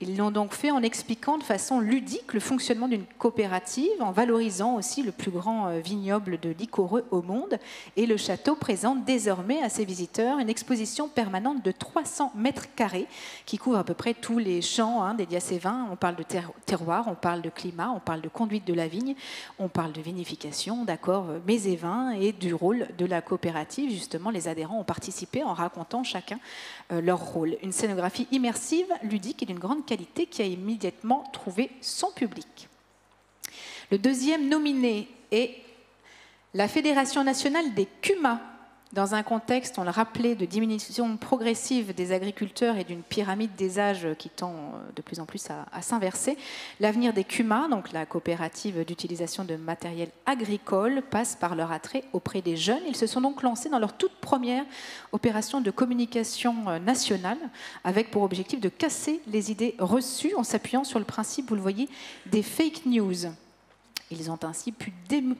Ils l'ont donc fait en expliquant de façon ludique le fonctionnement d'une coopérative, en valorisant aussi le plus grand vignoble de liquoreux au monde. Et le château présente désormais à ses visiteurs une exposition permanente de trois cents mètres carrés qui couvre à peu près tous les champs hein, dédiés à ces vins. On parle de ter terroir, on parle de climat, on parle de conduite de la vigne, on parle de vinification, d'accords mets et vins et du rôle de la coopérative. Justement, les adhérents ont participé en racontant chacun euh, leur rôle. Une scénographie immersive, ludique et d'une grande qualité qui a immédiatement trouvé son public. Le deuxième nominé est la Fédération nationale des Cuma. Dans un contexte, on le rappelait, de diminution progressive des agriculteurs et d'une pyramide des âges qui tend de plus en plus à, à s'inverser, l'avenir des Cuma, donc la coopérative d'utilisation de matériel agricole, passe par leur attrait auprès des jeunes. Ils se sont donc lancés dans leur toute première opération de communication nationale, avec pour objectif de casser les idées reçues en s'appuyant sur le principe, vous le voyez, des fake news. Ils ont ainsi pu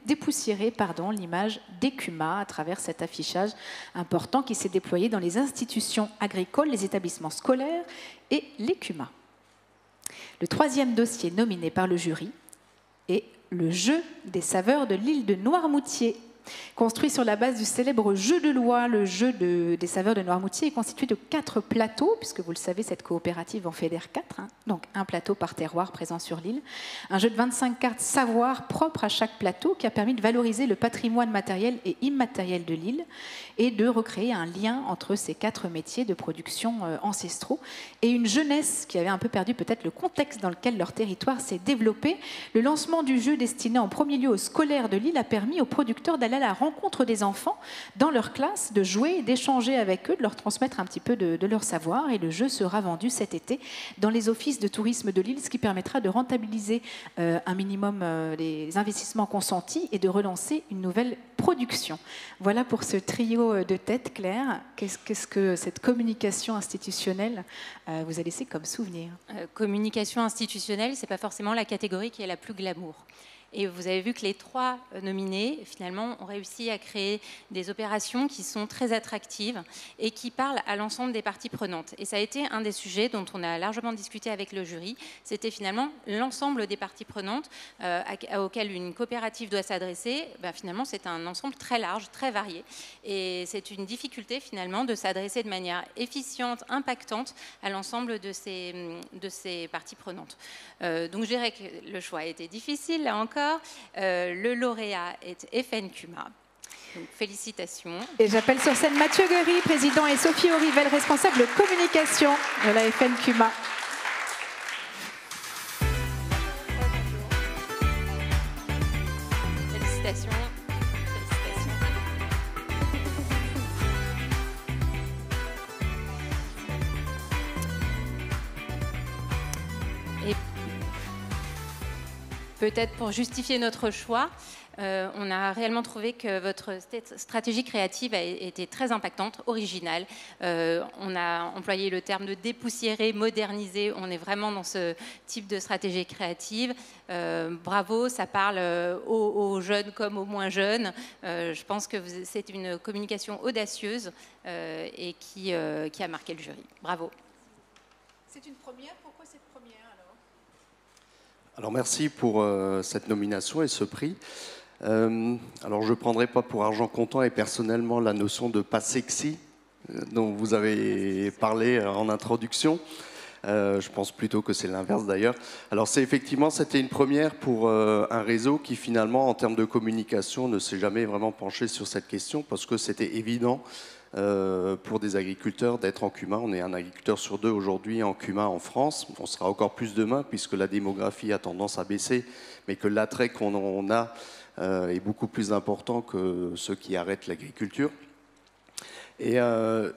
dépoussiérer l'image des Cuma à travers cet affichage important qui s'est déployé dans les institutions agricoles, les établissements scolaires et les Cuma. Le troisième dossier nominé par le jury est le jeu des saveurs de l'île de Noirmoutier. Construit sur la base du célèbre jeu de loi, le jeu de, des saveurs de Noirmoutier est constitué de quatre plateaux, puisque vous le savez, cette coopérative en fédère quatre, hein, donc un plateau par terroir présent sur l'île. Un jeu de vingt-cinq cartes savoir propre à chaque plateau qui a permis de valoriser le patrimoine matériel et immatériel de l'île et de recréer un lien entre ces quatre métiers de production euh, ancestraux et une jeunesse qui avait un peu perdu peut-être le contexte dans lequel leur territoire s'est développé. Le lancement du jeu destiné en premier lieu aux scolaires de l'île a permis aux producteurs d'aller à la rencontre des enfants dans leur classe, de jouer et d'échanger avec eux, de leur transmettre un petit peu de, de leur savoir. Et le jeu sera vendu cet été dans les offices de tourisme de l'île, ce qui permettra de rentabiliser euh, un minimum euh, les investissements consentis et de relancer une nouvelle production. Voilà pour ce trio de tête, Claire. Qu'est-ce, qu'est-ce que cette communication institutionnelle euh, vous a laissé comme souvenir ? euh, Communication institutionnelle, c'est pas forcément la catégorie qui est la plus glamour. Et vous avez vu que les trois nominés, finalement, ont réussi à créer des opérations qui sont très attractives et qui parlent à l'ensemble des parties prenantes. Et ça a été un des sujets dont on a largement discuté avec le jury. C'était finalement l'ensemble des parties prenantes euh, auxquelles une coopérative doit s'adresser. Ben, finalement, c'est un ensemble très large, très varié. Et c'est une difficulté, finalement, de s'adresser de manière efficiente, impactante à l'ensemble de ces, de ces parties prenantes. Euh, donc, je dirais que le choix a été difficile, là encore. Euh, le lauréat est F N Cuma. Donc, félicitations. Et j'appelle sur scène Mathieu Guéry, président, et Sophie Aurivel, responsable de communication de la F N Cuma. Félicitations. Félicitations. peut-être pour justifier notre choix, euh, on a réellement trouvé que votre st- stratégie créative a été très impactante, originale. Euh, on a employé le terme de dépoussiérer, moderniser. On est vraiment dans ce type de stratégie créative. Euh, bravo, ça parle aux, aux jeunes comme aux moins jeunes. Euh, je pense que c'est une communication audacieuse euh, et qui, euh, qui a marqué le jury. Bravo. C'est une première. Pourquoi cette première alors ? Alors merci pour euh, cette nomination et ce prix. Euh, alors je ne prendrai pas pour argent comptant et personnellement la notion de pas sexy euh, dont vous avez parlé euh, en introduction. Euh, je pense plutôt que c'est l'inverse d'ailleurs. Alors c'est effectivement, c'était une première pour euh, un réseau qui finalement en termes de communication ne s'est jamais vraiment penché sur cette question parce que c'était évident. Euh, pour des agriculteurs d'être en Cuma. On est un agriculteur sur deux aujourd'hui en Cuma en France. On sera encore plus demain puisque la démographie a tendance à baisser, mais que l'attrait qu'on a euh, est beaucoup plus important que ceux qui arrêtent l'agriculture. Et euh,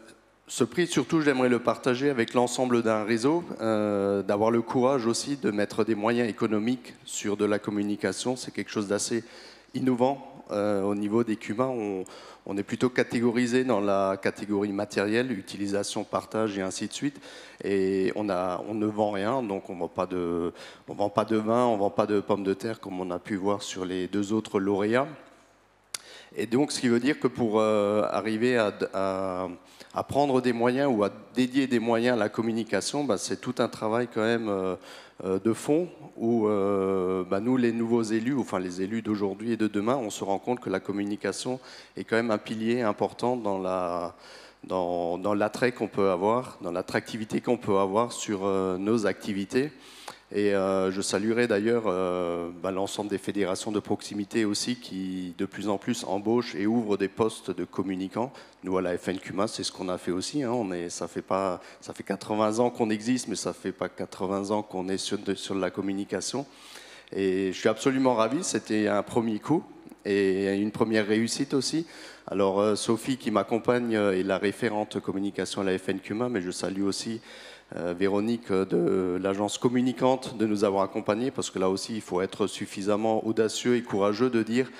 ce prix, surtout, j'aimerais le partager avec l'ensemble d'un réseau, euh, d'avoir le courage aussi de mettre des moyens économiques sur de la communication. C'est quelque chose d'assez innovant. Euh, au niveau des Cuma, on, on est plutôt catégorisé dans la catégorie matérielle, utilisation, partage et ainsi de suite. Et on, a, on ne vend rien, donc on ne vend pas de vin, on ne vend pas de pommes de terre comme on a pu voir sur les deux autres lauréats. Et donc ce qui veut dire que pour euh, arriver à, à, à prendre des moyens ou à dédier des moyens à la communication, bah, c'est tout un travail quand même euh, de fond où euh, bah, nous les nouveaux élus, enfin les élus d'aujourd'hui et de demain, on se rend compte que la communication est quand même un pilier important dans la, dans, dans l'attrait qu'on peut avoir, dans l'attractivité qu'on peut avoir sur euh, nos activités. Et euh, je saluerai d'ailleurs euh, bah, l'ensemble des fédérations de proximité aussi qui de plus en plus embauchent et ouvrent des postes de communicants. Nous à la F N Cuma, c'est ce qu'on a fait aussi. Hein. On est, ça, fait pas, ça fait quatre-vingts ans qu'on existe, mais ça fait pas quatre-vingts ans qu'on est sur, de, sur la communication. Et je suis absolument ravi, c'était un premier coup et une première réussite aussi. Alors euh, Sophie qui m'accompagne euh, est la référente communication à la F N Cuma, mais je salue aussi Euh, Véronique de l'agence communicante de nous avoir accompagnés, parce que là aussi il faut être suffisamment audacieux et courageux de dire,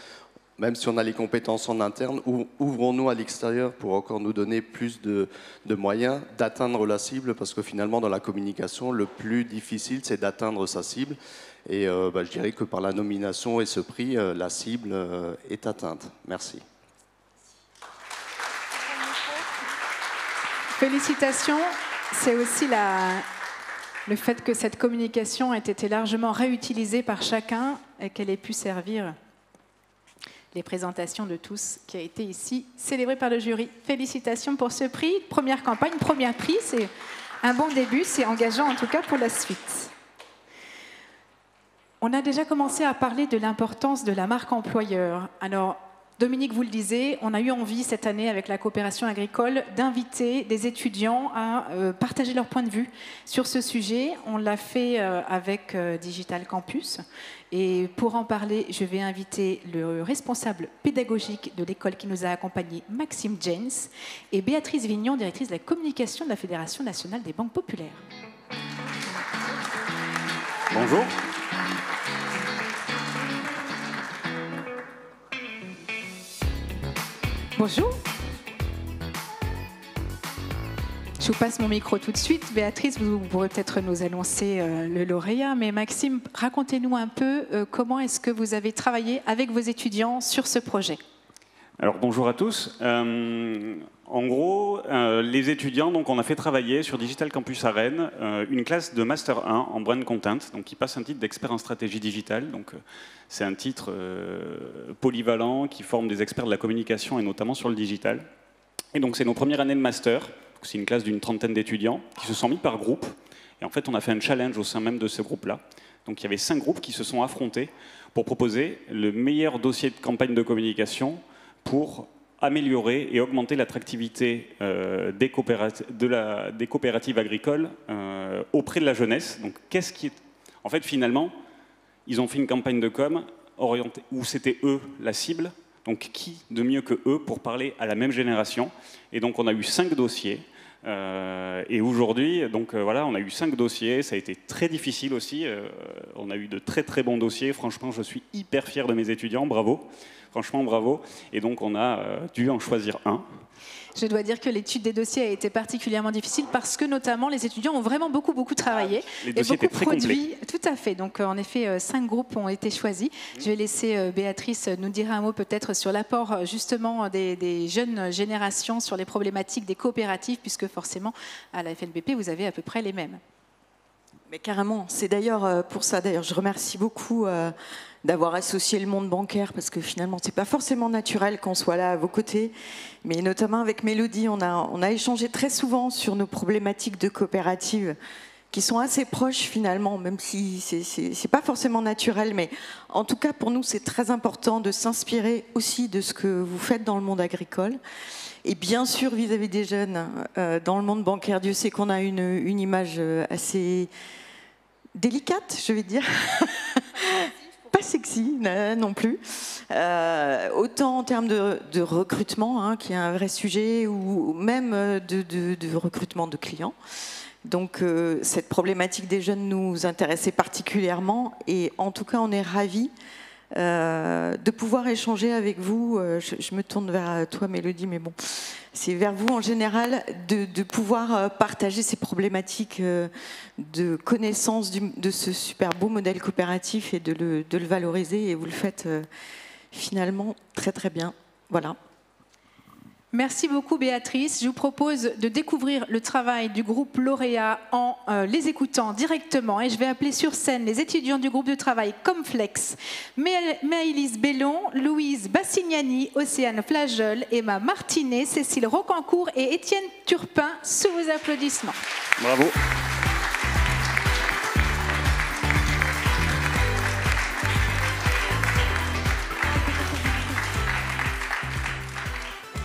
même si on a les compétences en interne, ouvrons-nous à l'extérieur pour encore nous donner plus de, de moyens d'atteindre la cible, parce que finalement dans la communication le plus difficile c'est d'atteindre sa cible et euh, bah, je dirais que par la nomination et ce prix euh, la cible euh, est atteinte. Merci. Félicitations. C'est aussi la, le fait que cette communication ait été largement réutilisée par chacun et qu'elle ait pu servir les présentations de tous qui a été ici célébrée par le jury. Félicitations pour ce prix. Première campagne, premier prix, c'est un bon début, c'est engageant en tout cas pour la suite. On a déjà commencé à parler de l'importance de la marque employeur. Alors, Dominique, vous le disiez, on a eu envie cette année avec la coopération agricole d'inviter des étudiants à euh, partager leur point de vue sur ce sujet. On l'a fait euh, avec euh, Digital Campus et pour en parler, je vais inviter le responsable pédagogique de l'école qui nous a accompagnés, Maxime James, et Béatrice Vignon, directrice de la communication de la Fédération nationale des banques populaires. Bonjour. Bonjour. Je vous passe mon micro tout de suite. Béatrice, vous pourrez peut-être nous annoncer euh, le lauréat. Mais Maxime, racontez-nous un peu euh, comment est-ce que vous avez travaillé avec vos étudiants sur ce projet. Alors bonjour à tous. Euh, en gros, euh, les étudiants, donc, on a fait travailler sur Digital Campus à Rennes euh, une classe de Master un en Brand Content, donc qui passe un titre d'expert en stratégie digitale. Donc, euh, c'est un titre euh, polyvalent qui forme des experts de la communication et notamment sur le digital. Et donc c'est nos premières années de Master, c'est une classe d'une trentaine d'étudiants qui se sont mis par groupe. Et en fait, on a fait un challenge au sein même de ce groupe-là. Donc il y avait cinq groupes qui se sont affrontés pour proposer le meilleur dossier de campagne de communication pour améliorer et augmenter l'attractivité euh, des, coopérati de la, des coopératives agricoles euh, auprès de la jeunesse. Donc, qu'est-ce qui est... En fait, finalement, ils ont fait une campagne de com orientée où c'était eux la cible. Donc, qui de mieux que eux pour parler à la même génération. Et donc, on a eu cinq dossiers Euh, et aujourd'hui, donc euh, voilà, on a eu cinq dossiers, ça a été très difficile aussi, euh, on a eu de très très bons dossiers, franchement je suis hyper fier de mes étudiants, bravo, franchement bravo, et donc on a euh, dû en choisir un. Je dois dire que l'étude des dossiers a été particulièrement difficile parce que notamment les étudiants ont vraiment beaucoup beaucoup travaillé les et beaucoup produit. Complets. Tout à fait. Donc en effet, cinq groupes ont été choisis. Mmh. Je vais laisser Béatrice nous dire un mot peut-être sur l'apport justement des, des jeunes générations sur les problématiques des coopératives, puisque forcément à la F N B P vous avez à peu près les mêmes. Mais carrément. C'est d'ailleurs pour ça. D'ailleurs, je remercie beaucoup euh, d'avoir associé le monde bancaire, parce que finalement, c'est pas forcément naturel qu'on soit là à vos côtés. Mais notamment avec Mélodie, on a, on a échangé très souvent sur nos problématiques de coopératives, qui sont assez proches finalement, même si c'est pas forcément naturel. Mais en tout cas, pour nous, c'est très important de s'inspirer aussi de ce que vous faites dans le monde agricole. Et bien sûr, vis-à-vis des jeunes, euh, dans le monde bancaire, Dieu sait qu'on a une, une image assez délicate, je vais dire. Pas sexy non plus. Euh, autant en termes de, de recrutement, hein, qui est un vrai sujet, ou même de, de, de recrutement de clients. Donc euh, cette problématique des jeunes nous intéressait particulièrement. Et en tout cas, on est ravis Euh, de pouvoir échanger avec vous, euh, je, je me tourne vers toi Mélodie, mais bon, c'est vers vous en général, de, de pouvoir partager ces problématiques euh, de connaissance du, de ce super beau modèle coopératif et de le, de le valoriser, et vous le faites euh, finalement très très bien. Voilà. Merci beaucoup Béatrice. Je vous propose de découvrir le travail du groupe lauréat en euh, les écoutant directement. Et je vais appeler sur scène les étudiants du groupe de travail Comflex. Maëlys Bellon, Louise Bassignani, Océane Flageol, Emma Martinet, Cécile Rocancourt et Étienne Turpin, sous vos applaudissements. Bravo.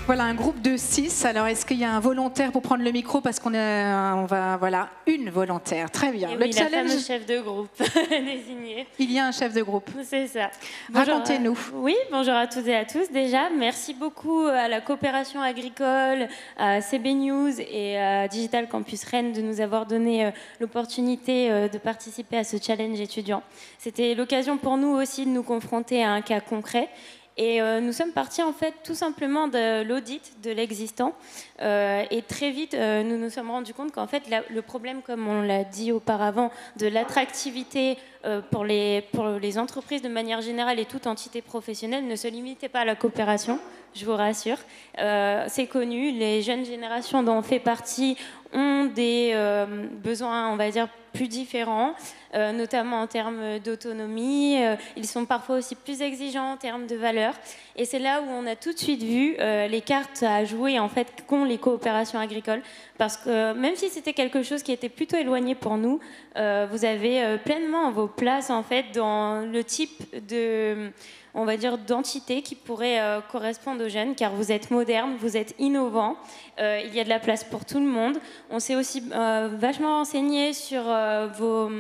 Voilà un groupe de six. Alors, est-ce qu'il y a un volontaire pour prendre le micro, parce qu'on on va voilà une volontaire. Très bien. Et le oui, challenge. Le chef de groupe désigné. Il y a un chef de groupe. C'est ça. Racontez-nous. Oui, bonjour à toutes et à tous. Déjà, merci beaucoup à la coopération agricole, à C B News et à Digital Campus Rennes de nous avoir donné l'opportunité de participer à ce challenge étudiant. C'était l'occasion pour nous aussi de nous confronter à un cas concret. Et euh, nous sommes partis en fait tout simplement de l'audit de l'existant euh, et très vite euh, nous nous sommes rendus compte qu'en fait la, le problème, comme on l'a dit auparavant, de l'attractivité euh, pour, les, pour les entreprises de manière générale et toute entité professionnelle ne se limitait pas à la coopération, je vous rassure. Euh, c'est connu, les jeunes générations dont on fait partie ont des euh, besoins, on va dire, plus différents, euh, notamment en termes d'autonomie. Euh, ils sont parfois aussi plus exigeants en termes de valeurs. Et c'est là où on a tout de suite vu euh, les cartes à jouer en fait qu'ont les coopérations agricoles. Parce que euh, même si c'était quelque chose qui était plutôt éloigné pour nous, euh, vous avez euh, pleinement vos places en fait dans le type de... on va dire, d'entités qui pourraient euh, correspondre aux jeunes, car vous êtes moderne, vous êtes innovant, euh, il y a de la place pour tout le monde. On s'est aussi euh, vachement renseigné sur euh, vos,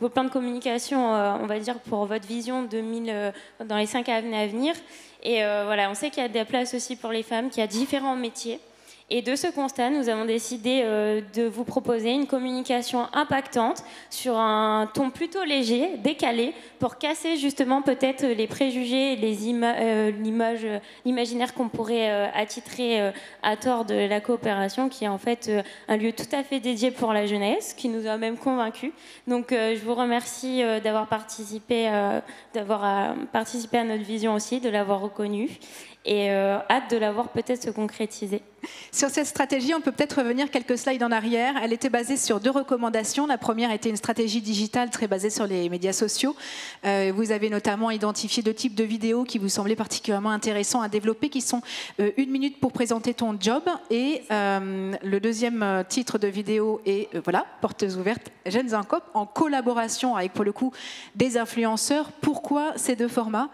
vos plans de communication, euh, on va dire, pour votre vision deux mille, euh, dans les cinq années à venir. Et euh, voilà, on sait qu'il y a de la place aussi pour les femmes, qu'il y a différents métiers. Et de ce constat, nous avons décidé euh, de vous proposer une communication impactante sur un ton plutôt léger, décalé, pour casser justement peut-être les préjugés, les ima euh, l'image, l'imaginaire qu'on pourrait euh, attitrer euh, à tort de la coopération, qui est en fait euh, un lieu tout à fait dédié pour la jeunesse, qui nous a même convaincus. Donc euh, je vous remercie euh, d'avoir participé, euh, d'avoir euh, participé à notre vision aussi, de l'avoir reconnue. Et euh, hâte de la voir peut-être se concrétiser. Sur cette stratégie, on peut peut-être revenir quelques slides en arrière. Elle était basée sur deux recommandations. La première était une stratégie digitale très basée sur les médias sociaux. Euh, vous avez notamment identifié deux types de vidéos qui vous semblaient particulièrement intéressants à développer, qui sont euh, une minute pour présenter ton job, et euh, le deuxième titre de vidéo est euh, voilà, portes ouvertes, jeunes en coop, en collaboration avec, pour le coup, des influenceurs. Pourquoi ces deux formats ?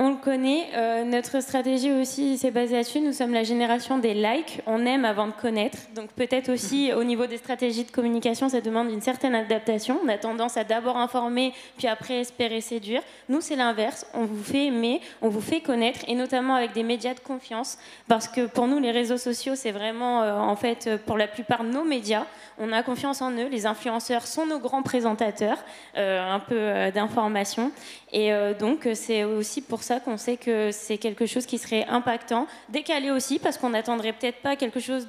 On le connaît, euh, notre stratégie aussi s'est basée là-dessus. Nous sommes la génération des likes, on aime avant de connaître. Donc peut-être aussi au niveau des stratégies de communication, ça demande une certaine adaptation. On a tendance à d'abord informer, puis après espérer séduire. Nous, c'est l'inverse, on vous fait aimer, on vous fait connaître, et notamment avec des médias de confiance. Parce que pour nous, les réseaux sociaux, c'est vraiment, euh, en fait, pour la plupart, nos médias. On a confiance en eux, les influenceurs sont nos grands présentateurs, euh, un peu euh, d'information. Et euh, donc, c'est aussi pour ça qu'on sait que c'est quelque chose qui serait impactant, décalé aussi, parce qu'on n'attendrait peut-être pas quelque chose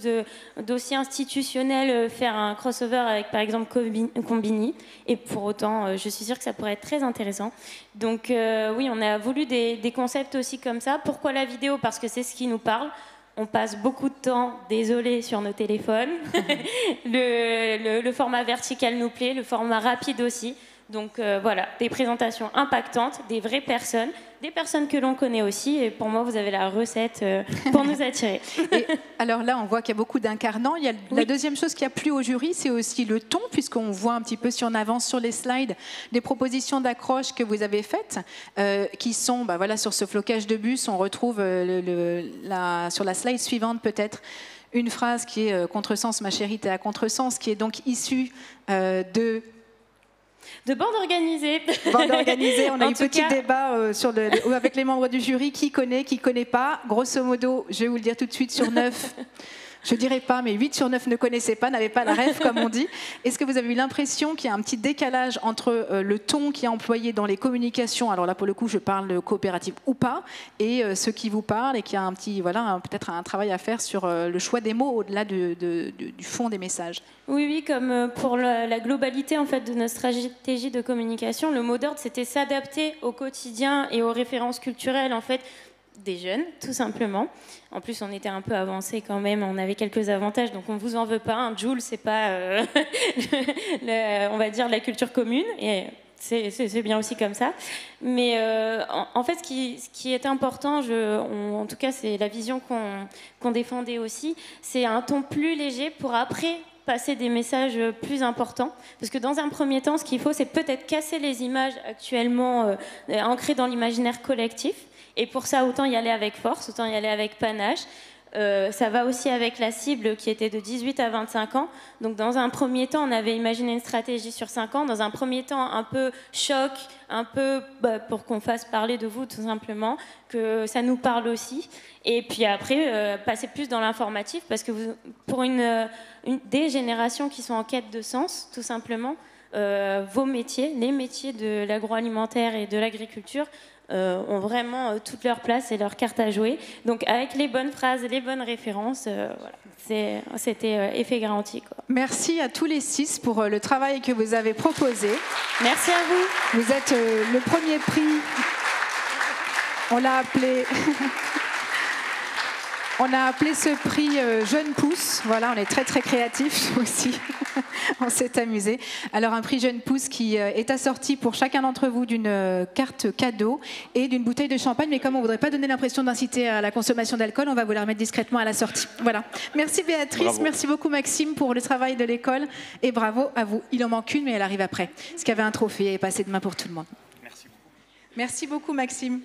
d'aussi institutionnel, euh, faire un crossover avec, par exemple, Combini. Et pour autant, euh, je suis sûre que ça pourrait être très intéressant. Donc, euh, oui, on a voulu des, des concepts aussi comme ça. Pourquoi la vidéo? Parce que c'est ce qui nous parle. On passe beaucoup de temps, désolé, sur nos téléphones. le, le, le format vertical nous plaît, le format rapide aussi. Donc euh, voilà, des présentations impactantes, des vraies personnes, des personnes que l'on connaît aussi. Et pour moi, vous avez la recette euh, pour nous attirer. Et alors là, on voit qu'il y a beaucoup d'incarnants. Il y a oui. La deuxième chose qui a plu au jury, c'est aussi le ton, puisqu'on voit un petit peu, si on avance sur les slides, des propositions d'accroche que vous avez faites, euh, qui sont, bah voilà, sur ce flocage de bus, on retrouve le, le, la, sur la slide suivante peut-être, une phrase qui est euh, « Contresens, ma chérie, t'es à contresens », qui est donc issue euh, de... De bande organisée. Bande organisée, on a eu un petit cas... débat euh, sur le, le, avec les membres du jury, qui connaît, qui ne connaît pas. Grosso modo, je vais vous le dire tout de suite, sur neuf, je ne dirais pas, mais huit sur neuf ne connaissaient pas, n'avaient pas la rêve, comme on dit. Est-ce que vous avez eu l'impression qu'il y a un petit décalage entre euh, le ton qui est employé dans les communications, alors là pour le coup je parle coopérative ou pas, et euh, ceux qui vous parlent, et qu'il y a un petit, voilà, peut-être un travail à faire sur euh, le choix des mots au-delà de, de, de, du fond des messages? Oui, oui, comme pour la, la globalité en fait de notre stratégie de communication, le mot d'ordre c'était s'adapter au quotidien et aux références culturelles en fait des jeunes, tout simplement. En plus, on était un peu avancés quand même, on avait quelques avantages, donc on ne vous en veut pas. Un Joule, c'est pas, euh, le, on va dire, la culture commune, et c'est bien aussi comme ça. Mais euh, en, en fait, ce qui, ce qui est important, je, on, en tout cas, c'est la vision qu'on qu'on défendait aussi, c'est un ton plus léger pour après passer des messages plus importants, parce que dans un premier temps, ce qu'il faut, c'est peut-être casser les images actuellement euh, ancrées dans l'imaginaire collectif. Et pour ça, autant y aller avec force, autant y aller avec panache. Euh, ça va aussi avec la cible qui était de dix-huit à vingt-cinq ans. Donc dans un premier temps, on avait imaginé une stratégie sur cinq ans. Dans un premier temps, un peu choc, un peu bah, pour qu'on fasse parler de vous tout simplement, que ça nous parle aussi. Et puis après, euh, passer plus dans l'informatif, parce que vous, pour une, une, des générations qui sont en quête de sens, tout simplement, euh, vos métiers, les métiers de l'agroalimentaire et de l'agriculture, Euh, ont vraiment euh, toute leur place et leur carte à jouer. Donc avec les bonnes phrases et les bonnes références, euh, voilà, c'était euh, effet garanti, quoi. Merci à tous les six pour euh, le travail que vous avez proposé. Merci à vous. Vous êtes euh, le premier prix. On l'a appelé... On a appelé ce prix euh, Jeune Pousse. Voilà, on est très très créatifs aussi. On s'est amusé. Alors un prix Jeune Pousse qui euh, est assorti pour chacun d'entre vous d'une euh, carte cadeau et d'une bouteille de champagne. Mais comme on ne voudrait pas donner l'impression d'inciter à la consommation d'alcool, on va vous la remettre discrètement à la sortie. Voilà. Merci Béatrice, bravo. Merci beaucoup Maxime pour le travail de l'école. Et bravo à vous. Il en manque une, mais elle arrive après. Parce qu'il y avait un trophée et passé de main pour tout le monde. Merci beaucoup. Merci beaucoup Maxime.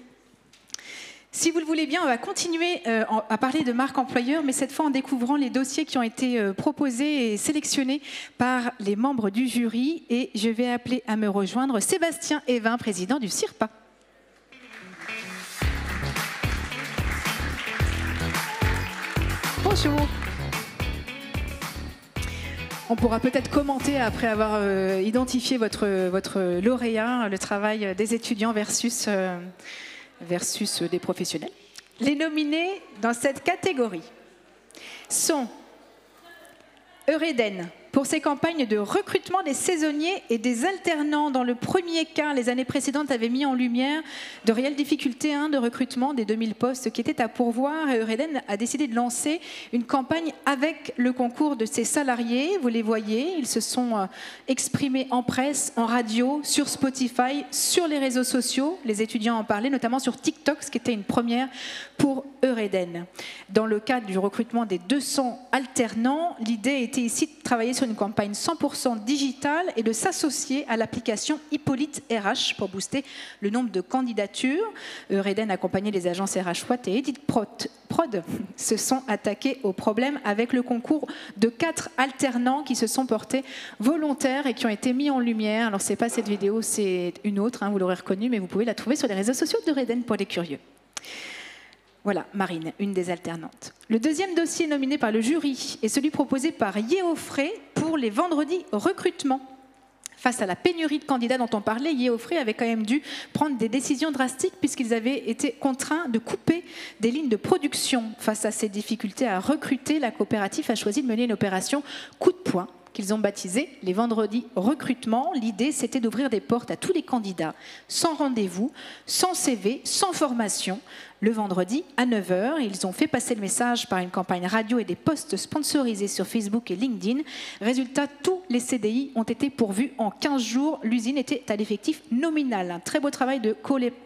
Si vous le voulez bien, on va continuer euh, à parler de marque employeur, mais cette fois en découvrant les dossiers qui ont été euh, proposés et sélectionnés par les membres du jury. Et je vais appeler à me rejoindre Sébastien Evin, président du C I R P A. Bonjour. On pourra peut-être commenter après avoir euh, identifié votre, votre lauréat, le travail des étudiants versus... Euh, versus des professionnels. Les nominés dans cette catégorie sont Eureden, pour ses campagnes de recrutement des saisonniers et des alternants. Dans le premier cas, les années précédentes avaient mis en lumière de réelles difficultés hein, de recrutement des deux mille postes qui étaient à pourvoir. Et Eureden a décidé de lancer une campagne avec le concours de ses salariés. Vous les voyez, ils se sont exprimés en presse, en radio, sur Spotify, sur les réseaux sociaux. Les étudiants en parlaient, notamment sur TikTok, ce qui était une première pour Eureden. Dans le cadre du recrutement des deux cents alternants, l'idée était ici de travailler sur sur une campagne cent pour cent digitale et de s'associer à l'application Hippolyte R H pour booster le nombre de candidatures. Eureden a accompagné les agences R H Watt et Edith Prod, Prod se sont attaqués au problème avec le concours de quatre alternants qui se sont portés volontaires et qui ont été mis en lumière. Alors, ce n'est pas cette vidéo, c'est une autre, hein, vous l'aurez reconnue, mais vous pouvez la trouver sur les réseaux sociaux d'Eureden pour les curieux. Voilà, Marine, une des alternantes. Le deuxième dossier nominé par le jury est celui proposé par Yéo Frais pour les Vendredis Recrutement. Face à la pénurie de candidats dont on parlait, Yéo Frais avait quand même dû prendre des décisions drastiques puisqu'ils avaient été contraints de couper des lignes de production. Face à ces difficultés à recruter, la coopérative a choisi de mener une opération coup de poing qu'ils ont baptisée les Vendredis Recrutement. L'idée, c'était d'ouvrir des portes à tous les candidats, sans rendez-vous, sans C V, sans formation. Le vendredi à neuf heures, ils ont fait passer le message par une campagne radio et des posts sponsorisés sur Facebook et LinkedIn. Résultat, tous les C D I ont été pourvus en quinze jours. L'usine était à l'effectif nominal. Un très beau travail de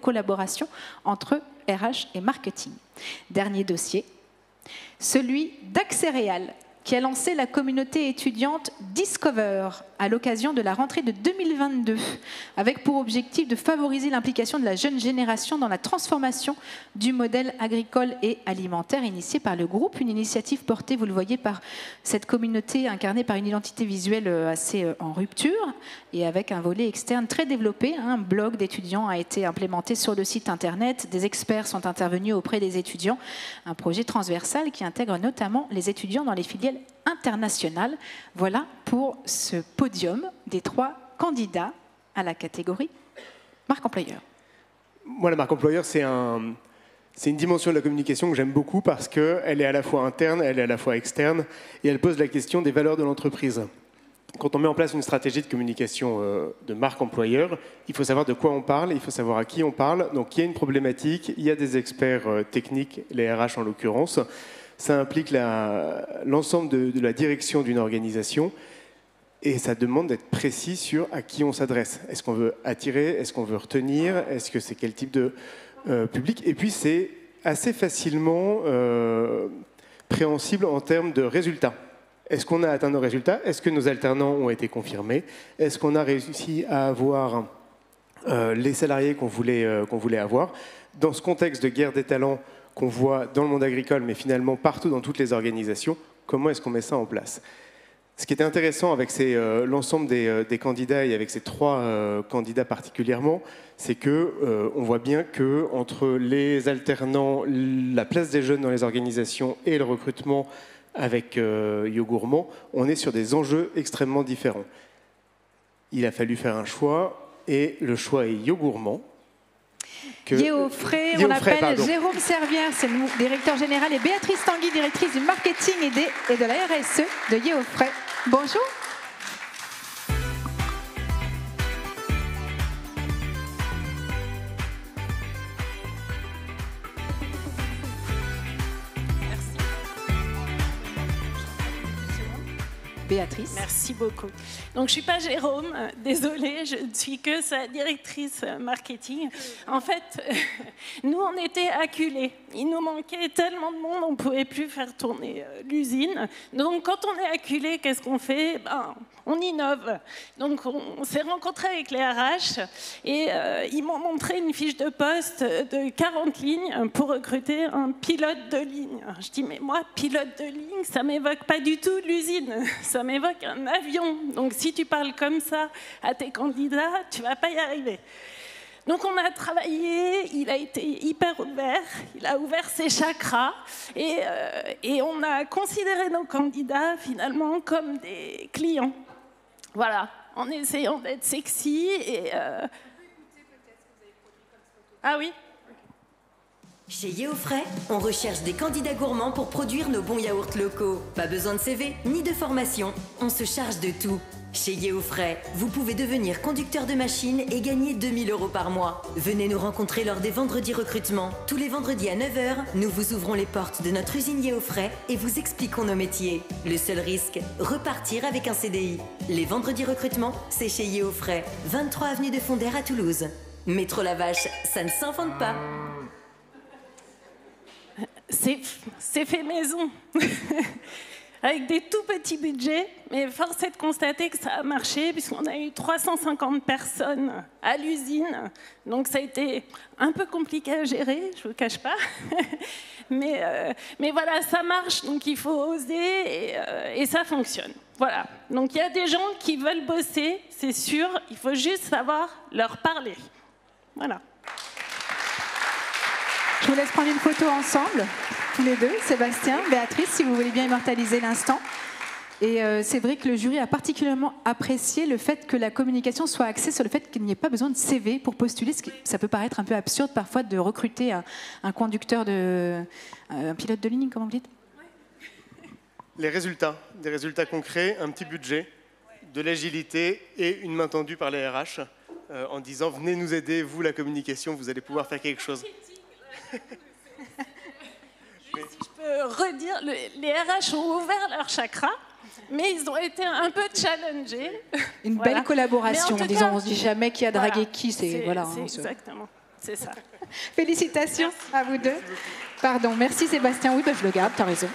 collaboration entre R H et marketing. Dernier dossier, celui d'Accéréal, qui a lancé la communauté étudiante Discover à l'occasion de la rentrée de deux mille vingt-deux, avec pour objectif de favoriser l'implication de la jeune génération dans la transformation du modèle agricole et alimentaire initié par le groupe. Une initiative portée, vous le voyez, par cette communauté incarnée par une identité visuelle assez en rupture et avec un volet externe très développé. Un blog d'étudiants a été implémenté sur le site internet. Des experts sont intervenus auprès des étudiants. Un projet transversal qui intègre notamment les étudiants dans les filières international. Voilà pour ce podium des trois candidats à la catégorie marque employeur. Moi, la marque employeur, c'est un, c'est une dimension de la communication que j'aime beaucoup parce qu'elle est à la fois interne, elle est à la fois externe et elle pose la question des valeurs de l'entreprise. Quand on met en place une stratégie de communication euh, de marque employeur, il faut savoir de quoi on parle, il faut savoir à qui on parle. Donc, il y a une problématique, il y a des experts euh, techniques, les R H en l'occurrence. Ça implique l'ensemble de, de la direction d'une organisation et ça demande d'être précis sur à qui on s'adresse. Est-ce qu'on veut attirer? Est-ce qu'on veut retenir? Est-ce que c'est quel type de euh, public? Et puis, c'est assez facilement euh, préhensible en termes de résultats. Est-ce qu'on a atteint nos résultats? Est-ce que nos alternants ont été confirmés? Est-ce qu'on a réussi à avoir euh, les salariés qu'on voulait, euh, qu'on voulait avoir? Dans ce contexte de guerre des talents, qu'on voit dans le monde agricole, mais finalement partout dans toutes les organisations, comment est-ce qu'on met ça en place? Ce qui était intéressant avec euh, l'ensemble des, euh, des candidats et avec ces trois euh, candidats particulièrement, c'est qu'on euh, voit bien qu'entre les alternants, la place des jeunes dans les organisations et le recrutement avec euh, YoGourmand, on est sur des enjeux extrêmement différents. Il a fallu faire un choix, et le choix est YoGourmand. Yéo Frais, on appelle pardon. Jérôme Servière, c'est le directeur général, et Béatrice Tanguy, directrice du marketing et, des, et de la R S E de Yéo Frais. Bonjour. Béatrice. Merci beaucoup. Donc, je ne suis pas Jérôme, euh, désolée, je ne suis que sa directrice euh, marketing. En fait, euh, nous, on était acculés. Il nous manquait tellement de monde, on ne pouvait plus faire tourner euh, l'usine. Donc, quand on est acculé, qu'est-ce qu'on fait? Ben, on innove. Donc, on, on s'est rencontrés avec les R H et euh, ils m'ont montré une fiche de poste de quarante lignes pour recruter un pilote de ligne. Je dis, mais moi, pilote de ligne, ça ne m'évoque pas du tout l'usine. Ça m'évoque un avion. Donc, si tu parles comme ça à tes candidats, tu ne vas pas y arriver. Donc, on a travaillé, il a été hyper ouvert, il a ouvert ses chakras et, euh, et on a considéré nos candidats, finalement, comme des clients. Voilà, en essayant d'être sexy et... Euh... Ah oui? Chez Yéo Frais, on recherche des candidats gourmands pour produire nos bons yaourts locaux. Pas besoin de C V ni de formation, on se charge de tout. Chez Yéo Frais, vous pouvez devenir conducteur de machine et gagner deux mille euros par mois. Venez nous rencontrer lors des vendredis recrutement. Tous les vendredis à neuf heures, nous vous ouvrons les portes de notre usine Yéo Frais et vous expliquons nos métiers. Le seul risque, repartir avec un C D I. Les vendredis recrutement, c'est chez Yéo Frais, vingt-trois avenue de Fondaire à Toulouse. Métro La Vache, ça ne s'invente pas. C'est fait maison. avec des tout petits budgets, mais force est de constater que ça a marché, puisqu'on a eu trois cent cinquante personnes à l'usine. Donc ça a été un peu compliqué à gérer, je ne vous cache pas. mais, euh, mais voilà, ça marche, donc il faut oser, et, euh, et ça fonctionne. Voilà, donc il y a des gens qui veulent bosser, c'est sûr, il faut juste savoir leur parler. Voilà. Je vous laisse prendre une photo ensemble. Les deux, Sébastien, Béatrice, si vous voulez bien immortaliser l'instant. Et euh, c'est vrai que le jury a particulièrement apprécié le fait que la communication soit axée sur le fait qu'il n'y ait pas besoin de C V pour postuler. Ce qui, ça peut paraître un peu absurde parfois de recruter un, un conducteur, de, un pilote de ligne, comment vous dites ? Les résultats, des résultats concrets, un petit budget, de l'agilité et une main tendue par les R H euh, en disant venez nous aider, vous la communication, vous allez pouvoir faire quelque chose. Si je peux redire, les R H ont ouvert leur chakra, mais ils ont été un peu challengés. Une voilà. belle collaboration, en disons, cas, on ne se dit jamais qui a dragué voilà. qui. C'est voilà, hein, exactement, c'est ça. Félicitations merci. à vous deux. Merci Pardon, merci Sébastien, oui, bah, je le garde, tu as raison.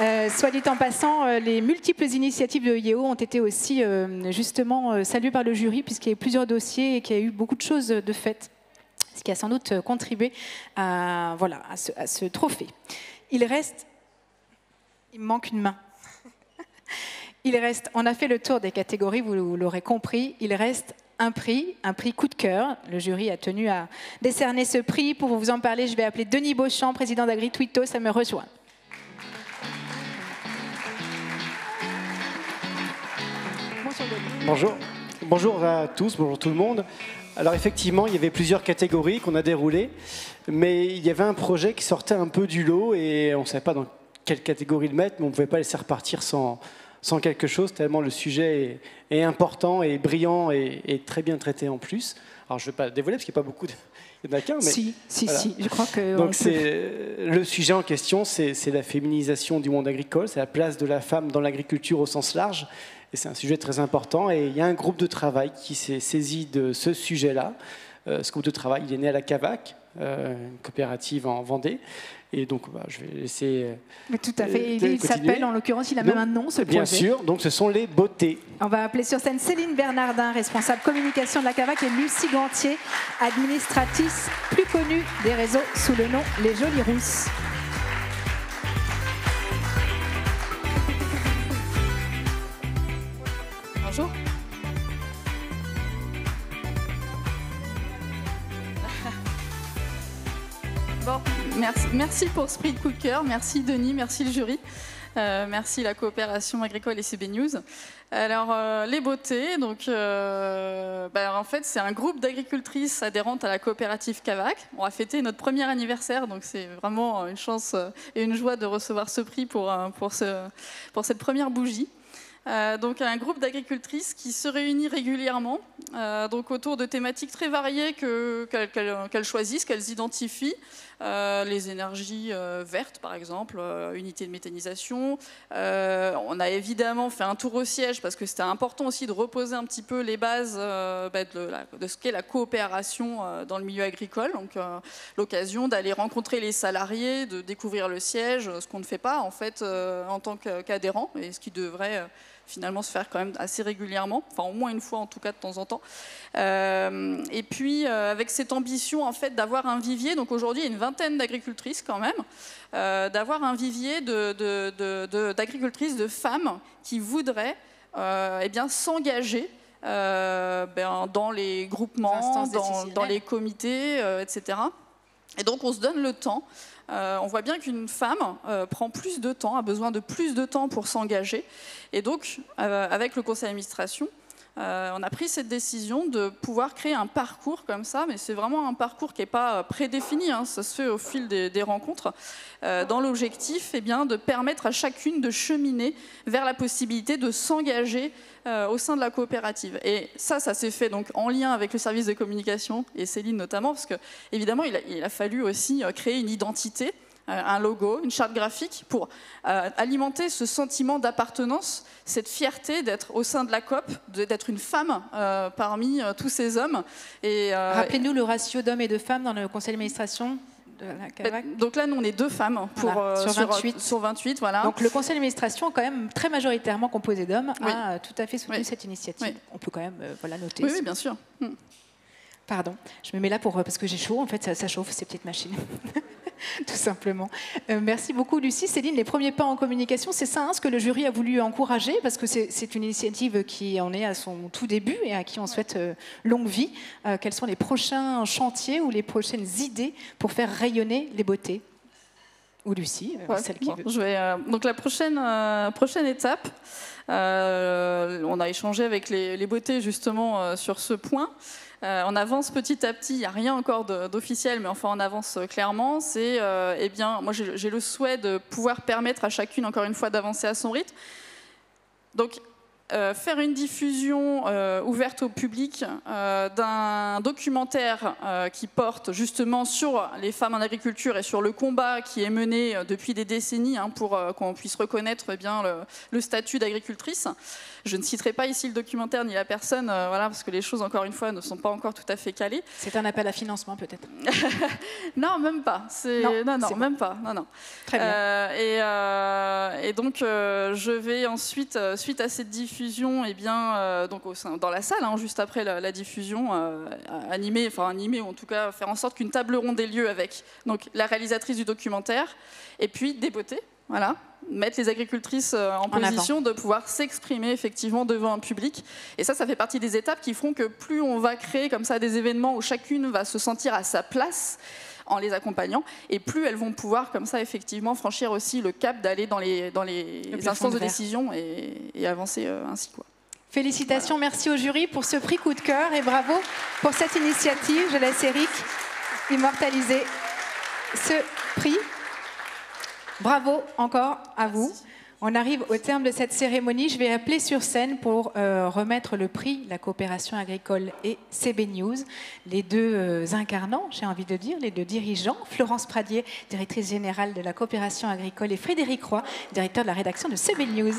Euh, soit dit en passant, euh, les multiples initiatives de Yéo ont été aussi euh, justement euh, saluées par le jury, puisqu'il y a eu plusieurs dossiers et qu'il y a eu beaucoup de choses de faites. Ce qui a sans doute contribué à, voilà, à, ce, à ce trophée. Il reste... Il me manque une main. Il reste... On a fait le tour des catégories, vous l'aurez compris. Il reste un prix, un prix coup de cœur. Le jury a tenu à décerner ce prix. Pour vous en parler, je vais appeler Denis Beauchamp, président d'AgriTwito. Ça me rejoint. Bonjour. Bonjour à tous, bonjour tout le monde. Alors effectivement, il y avait plusieurs catégories qu'on a déroulées, mais il y avait un projet qui sortait un peu du lot et on ne savait pas dans quelle catégorie le mettre, mais on ne pouvait pas laisser repartir sans, sans quelque chose, tellement le sujet est, est important et brillant et, et très bien traité en plus. Alors je ne vais pas dévoiler parce qu'il n'y a pas beaucoup de... Il y en a qu'un, mais... Si, si, voilà. si, je crois que... Donc c'est le sujet en question, c'est la féminisation du monde agricole, c'est la place de la femme dans l'agriculture au sens large. C'est un sujet très important et il y a un groupe de travail qui s'est saisi de ce sujet-là. Euh, ce groupe de travail, il est né à la CAVAC, euh, une coopérative en Vendée. Et donc, bah, je vais laisser... Euh, Mais tout à fait. Il s'appelle, en l'occurrence, il a donc, même un nom, ce bien projet. Bien sûr. Donc, ce sont les beautés. On va appeler sur scène Céline Bernardin, responsable communication de la CAVAC, et Lucie Gantier, administratrice plus connue des réseaux sous le nom Les Jolies Rousses. Bonjour. Bon, merci, merci pour ce prix de coup de cœur, merci Denis, merci le jury, euh, merci la coopération agricole et C B News. Alors euh, les beautés, donc euh, bah, en fait c'est un groupe d'agricultrices adhérentes à la coopérative CAVAC. On a fêté notre premier anniversaire, donc c'est vraiment une chance et une joie de recevoir ce prix pour, pour, ce, pour cette première bougie. Euh, donc un groupe d'agricultrices qui se réunit régulièrement euh, donc autour de thématiques très variées que, qu'elles, qu'elles choisissent, qu'elles identifient, euh, les énergies euh, vertes par exemple, euh, unités de méthanisation. Euh, on a évidemment fait un tour au siège parce que c'était important aussi de reposer un petit peu les bases euh, bah, de, la, de ce qu'est la coopération euh, dans le milieu agricole. Donc euh, l'occasion d'aller rencontrer les salariés, de découvrir le siège, ce qu'on ne fait pas en fait euh, en tant qu'adhérent et ce qui devrait... Euh, finalement se faire quand même assez régulièrement, enfin au moins une fois en tout cas de temps en temps. Euh, et puis euh, avec cette ambition en fait d'avoir un vivier, donc aujourd'hui il y a une vingtaine d'agricultrices quand même, euh, d'avoir un vivier d'agricultrices, de, de, de, de, de femmes qui voudraient euh, eh bien s'engager euh, ben, dans les groupements, dans, dans les comités, euh, et cetera. Et donc on se donne le temps. Euh, on voit bien qu'une femme euh, prend plus de temps, a besoin de plus de temps pour s'engager. Et donc, euh, avec le conseil d'administration, euh, on a pris cette décision de pouvoir créer un parcours comme ça, mais c'est vraiment un parcours qui n'est pas prédéfini, hein, ça se fait au fil des, des rencontres, euh, dans l'objectif eh bien, de permettre à chacune de cheminer vers la possibilité de s'engager euh, au sein de la coopérative. Et ça, ça s'est fait donc, en lien avec le service de communication, et Céline notamment, parce qu'évidemment, il, il a fallu aussi créer une identité, un logo, une charte graphique pour euh, alimenter ce sentiment d'appartenance, cette fierté d'être au sein de la COP, d'être une femme euh, parmi euh, tous ces hommes. Euh, Rappelez-nous le ratio d'hommes et de femmes dans le conseil d'administration. de la C A V A C. Donc là, nous, on est deux femmes pour, voilà, euh, sur, vingt-huit. Sur vingt-huit. Voilà. Donc le conseil d'administration, quand même très majoritairement composé d'hommes, oui. a tout à fait soutenu oui. cette initiative. Oui. On peut quand même euh, voilà, noter. Oui, oui, bien sûr. Hmm. Pardon, je me mets là pour, parce que j'ai chaud. En fait, ça, ça chauffe, ces petites machines. Tout simplement. Euh, merci beaucoup, Lucie. Céline, les premiers pas en communication, c'est ça hein, ce que le jury a voulu encourager, parce que c'est une initiative qui en est à son tout début et à qui on souhaite euh, longue vie. Euh, quels sont les prochains chantiers ou les prochaines idées pour faire rayonner les beautés? Ou Lucie, euh, ouais, celle qui bon, veut. Je vais, euh, donc la prochaine, euh, prochaine étape, euh, on a échangé avec les, les beautés justement euh, sur ce point. Euh, on avance petit à petit, il n'y a rien encore d'officiel, mais enfin on avance clairement. C'est, euh, eh bien, moi j'ai le souhait de pouvoir permettre à chacune, encore une fois, d'avancer à son rythme. Donc, euh, faire une diffusion euh, ouverte au public euh, d'un documentaire euh, qui porte justement sur les femmes en agriculture et sur le combat qui est mené depuis des décennies hein, pour euh, qu'on puisse reconnaître eh bien, le, le statut d'agricultrice. Je ne citerai pas ici le documentaire ni la personne, euh, voilà, parce que les choses, encore une fois, ne sont pas encore tout à fait calées. C'est un appel à financement, peut-être? Non, même pas. Non, non, non même pas. Non, non. Très bien. Euh, et, euh, et donc, euh, je vais ensuite, euh, suite à cette diffusion, eh bien, euh, donc, au sein, dans la salle, hein, juste après la, la diffusion, euh, animer, enfin animer, ou en tout cas faire en sorte qu'une table ronde ait lieu avec donc, la réalisatrice du documentaire, et puis des beautés. Voilà, mettre les agricultrices en, en position avant. De pouvoir s'exprimer effectivement devant un public. Et ça, ça fait partie des étapes qui feront que plus on va créer comme ça des événements où chacune va se sentir à sa place en les accompagnant, et plus elles vont pouvoir comme ça effectivement franchir aussi le cap d'aller dans les, dans les, les instances de, de décision et, et avancer euh, ainsi quoi. Félicitations, voilà. Merci au jury pour ce prix coup de cœur et bravo pour cette initiative. Je laisse Eric immortaliser ce prix. Bravo encore à vous. Merci. On arrive au terme de cette cérémonie. Je vais appeler sur scène pour euh, remettre le prix, la coopération agricole et C B News. Les deux euh, incarnants, j'ai envie de dire, les deux dirigeants, Florence Pradier, directrice générale de la coopération agricole, et Frédéric Roy, directeur de la rédaction de C B News.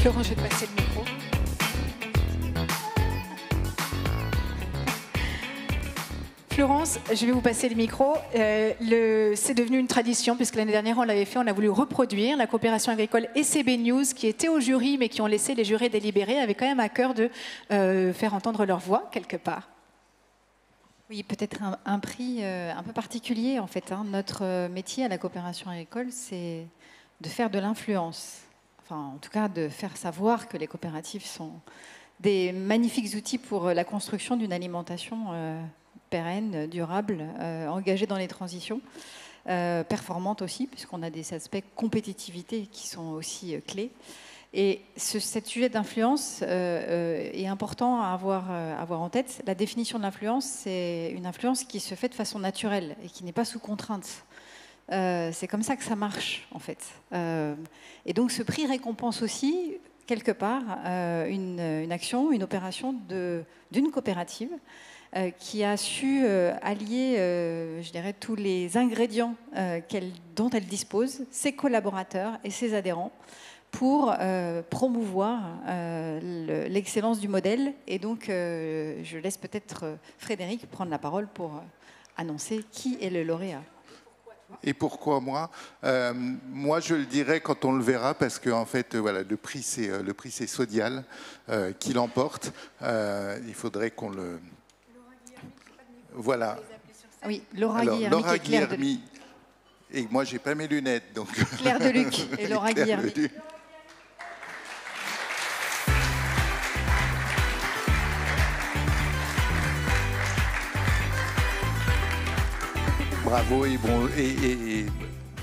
Florent, je vais te passer le micro. Florence, je vais vous passer le micro. Euh, c'est devenu une tradition, puisque l'année dernière, on l'avait fait, on a voulu reproduire la coopération agricole et C B News, qui étaient au jury, mais qui ont laissé les jurés délibérer, avaient quand même à cœur de euh, faire entendre leur voix, quelque part. Oui, peut-être un, un prix euh, un peu particulier, en fait. Hein. Notre métier à la coopération agricole, c'est de faire de l'influence. Enfin, en tout cas, de faire savoir que les coopératives sont des magnifiques outils pour la construction d'une alimentation euh, pérenne, durable, euh, engagée dans les transitions, euh, performante aussi, puisqu'on a des aspects compétitivité qui sont aussi euh, clés. Et ce, cet sujet d'influence euh, euh, est important à avoir, euh, à avoir en tête. La définition de l'influence, c'est une influence qui se fait de façon naturelle et qui n'est pas sous contrainte. Euh, c'est comme ça que ça marche, en fait. Euh, et donc ce prix récompense aussi, quelque part, euh, une, une action, une opération d'une coopérative Euh, qui a su euh, allier, euh, je dirais, tous les ingrédients euh, qu'elle, dont elle dispose, ses collaborateurs et ses adhérents, pour euh, promouvoir euh, l'excellence du modèle. Et donc, euh, je laisse peut-être euh, Frédéric prendre la parole pour euh, annoncer qui est le lauréat. Et pourquoi moi euh, Moi, je le dirai quand on le verra, parce que en fait, voilà, le prix, c'est le prix, c'est Sodial euh, qui l'emporte. Euh, il faudrait qu'on le... Voilà. Oui, Laura Alors, Guillermi, Laura Guillermi. De... Et moi, j'ai pas mes lunettes, donc. Claire Deluc et Laura Guillermi. De... Bravo et bon et, et, et...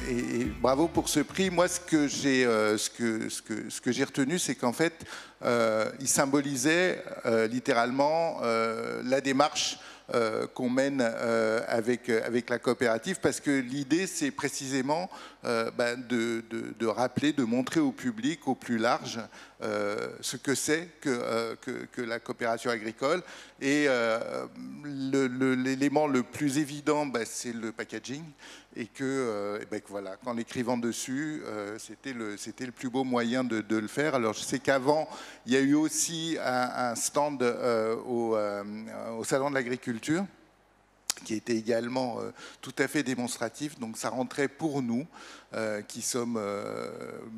Et bravo pour ce prix. Moi, ce que j'ai euh, ce que, ce que, ce que j'ai retenu, c'est qu'en fait, euh, il symbolisait euh, littéralement euh, la démarche euh, qu'on mène euh, avec, avec la coopérative, parce que l'idée, c'est précisément euh, ben de, de, de rappeler, de montrer au public, au plus large, euh, ce que c'est que, euh, que, que la coopération agricole. Et euh, le, le, l'élément le plus évident, ben, c'est le packaging. Et que, euh, et ben, que voilà, qu'en écrivant dessus, euh, c'était le, c'était le plus beau moyen de, de le faire. Alors je sais qu'avant, il y a eu aussi un, un stand euh, au, euh, au Salon de l'Agriculture, qui était également euh, tout à fait démonstratif. Donc ça rentrait pour nous, euh, qui sommes, euh,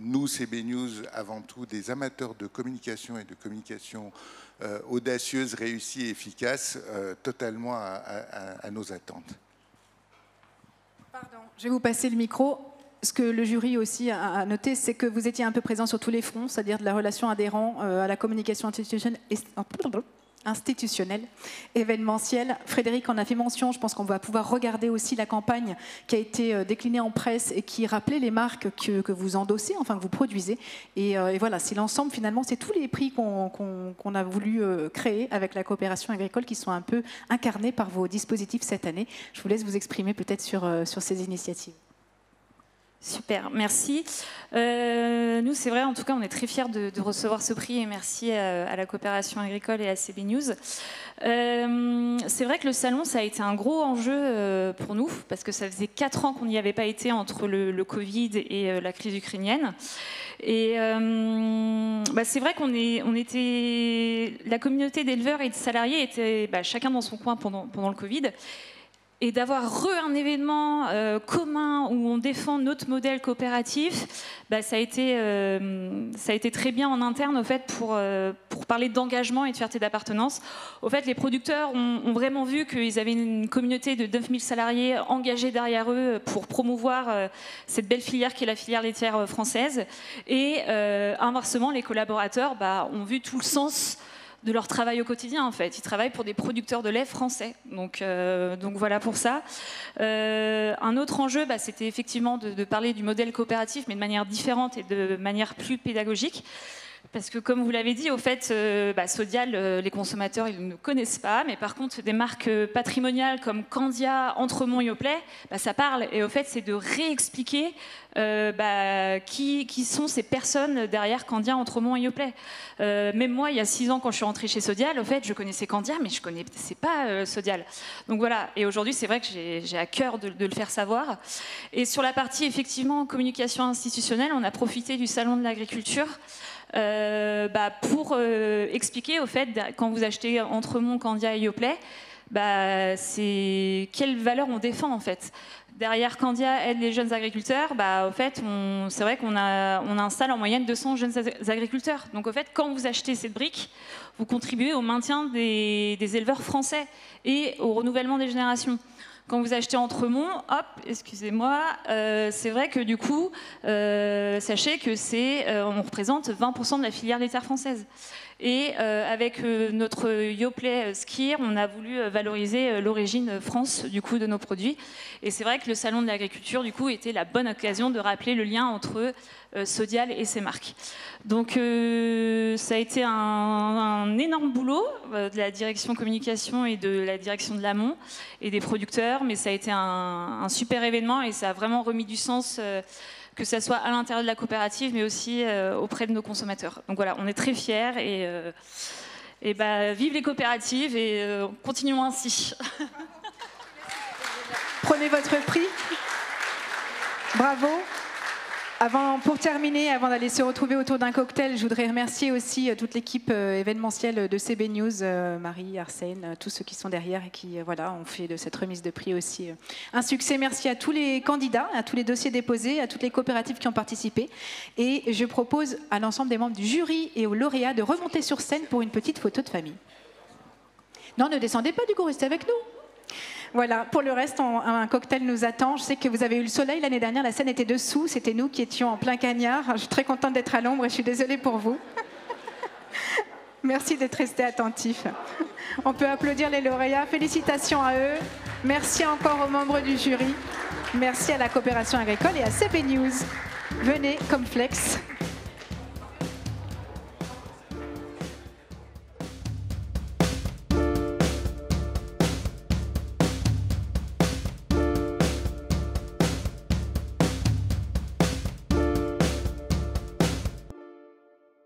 nous, C B News, avant tout des amateurs de communication et de communication euh, audacieuse, réussie et efficace, euh, totalement à, à, à nos attentes. Pardon, je vais vous passer le micro. Ce que le jury aussi a noté, c'est que vous étiez un peu présent sur tous les fronts, c'est-à-dire de la relation adhérent à la communication institutionnelle. institutionnel, événementiel. Frédéric en a fait mention, je pense qu'on va pouvoir regarder aussi la campagne qui a été déclinée en presse et qui rappelait les marques que, que vous endossez, enfin que vous produisez. Et, euh, et voilà, c'est l'ensemble finalement, c'est tous les prix qu'on qu'on, qu'on a voulu euh, créer avec la coopération agricole qui sont un peu incarnés par vos dispositifs cette année. Je vous laisse vous exprimer peut-être sur, euh, sur ces initiatives. Super, merci. Euh, nous, c'est vrai, en tout cas, on est très fiers de, de recevoir ce prix et merci à, à la coopération agricole et à C B News. Euh, c'est vrai que le salon, ça a été un gros enjeu pour nous parce que ça faisait quatre ans qu'on n'y avait pas été entre le, le Covid et la crise ukrainienne. Et euh, bah, c'est vrai qu'on est, on était, la communauté d'éleveurs et de salariés était bah, chacun dans son coin pendant, pendant le Covid. Et d'avoir re un événement euh, commun où on défend notre modèle coopératif, bah, ça, a été, euh, ça a été très bien en interne au fait, pour, euh, pour parler d'engagement et de fierté d'appartenance. Au fait, les producteurs ont, ont vraiment vu qu'ils avaient une communauté de neuf mille salariés engagés derrière eux pour promouvoir euh, cette belle filière qui est la filière laitière française. Et euh, inversement, les collaborateurs bah, ont vu tout le sens de leur travail au quotidien en fait. Ils travaillent pour des producteurs de lait français. Donc, euh, donc voilà pour ça. Euh, un autre enjeu, bah, c'était effectivement de, de parler du modèle coopératif, mais de manière différente et de manière plus pédagogique. Parce que comme vous l'avez dit, au fait, euh, bah, Sodial, euh, les consommateurs, ils ne connaissent pas. Mais par contre, des marques patrimoniales comme Candia, Entremont et Yoplait, bah, ça parle. Et au fait, c'est de réexpliquer euh, bah, qui, qui sont ces personnes derrière Candia, Entremont et Yoplait. Euh, même moi, il y a six ans, quand je suis rentrée chez Sodial, au fait, je connaissais Candia, mais je ne connaissais pas euh, Sodial. Donc voilà. Et aujourd'hui, c'est vrai que j'ai à cœur de, de le faire savoir. Et sur la partie, effectivement, communication institutionnelle, on a profité du Salon de l'Agriculture. Euh, bah, pour euh, expliquer au fait quand vous achetez Entremont, Candia et Yoplait, bah, c'est quelle valeur on défend en fait. Derrière Candia aide les jeunes agriculteurs, bah, au fait c'est vrai qu'on a, on installe en moyenne deux cents jeunes agriculteurs. Donc au fait quand vous achetez cette brique, vous contribuez au maintien des, des éleveurs français et au renouvellement des générations. Quand vous achetez Entremont, hop, excusez-moi, euh, c'est vrai que du coup, euh, sachez que c'est, euh, on représente vingt pour cent de la filière laitière française. Et euh, avec euh, notre Yoplait Skir, on a voulu valoriser l'origine France du coup de nos produits. Et c'est vrai que le salon de l'agriculture du coup était la bonne occasion de rappeler le lien entre euh, Sodial et ses marques. Donc euh, ça a été un, un énorme boulot euh, de la direction communication et de la direction de l'amont et des producteurs, mais ça a été un, un super événement et ça a vraiment remis du sens. Euh, que ce soit à l'intérieur de la coopérative, mais aussi euh, auprès de nos consommateurs. Donc voilà, on est très fiers et, euh, et bah, vive les coopératives et euh, continuons ainsi. Prenez votre prix. Bravo. Avant, pour terminer, avant d'aller se retrouver autour d'un cocktail, je voudrais remercier aussi toute l'équipe événementielle de C B News, Marie, Arsène, tous ceux qui sont derrière et qui voilà, ont fait de cette remise de prix aussi un succès. Merci à tous les candidats, à tous les dossiers déposés, à toutes les coopératives qui ont participé. Et je propose à l'ensemble des membres du jury et aux lauréats de remonter sur scène pour une petite photo de famille. Non, ne descendez pas du coup, restez avec nous. Voilà, pour le reste, on, un cocktail nous attend. Je sais que vous avez eu le soleil l'année dernière, la scène était dessous, c'était nous qui étions en plein cagnard. Je suis très contente d'être à l'ombre et je suis désolée pour vous. Merci d'être restés attentifs. On peut applaudir les lauréats, félicitations à eux. Merci encore aux membres du jury. Merci à la coopération agricole et à C B News. Venez comme flex.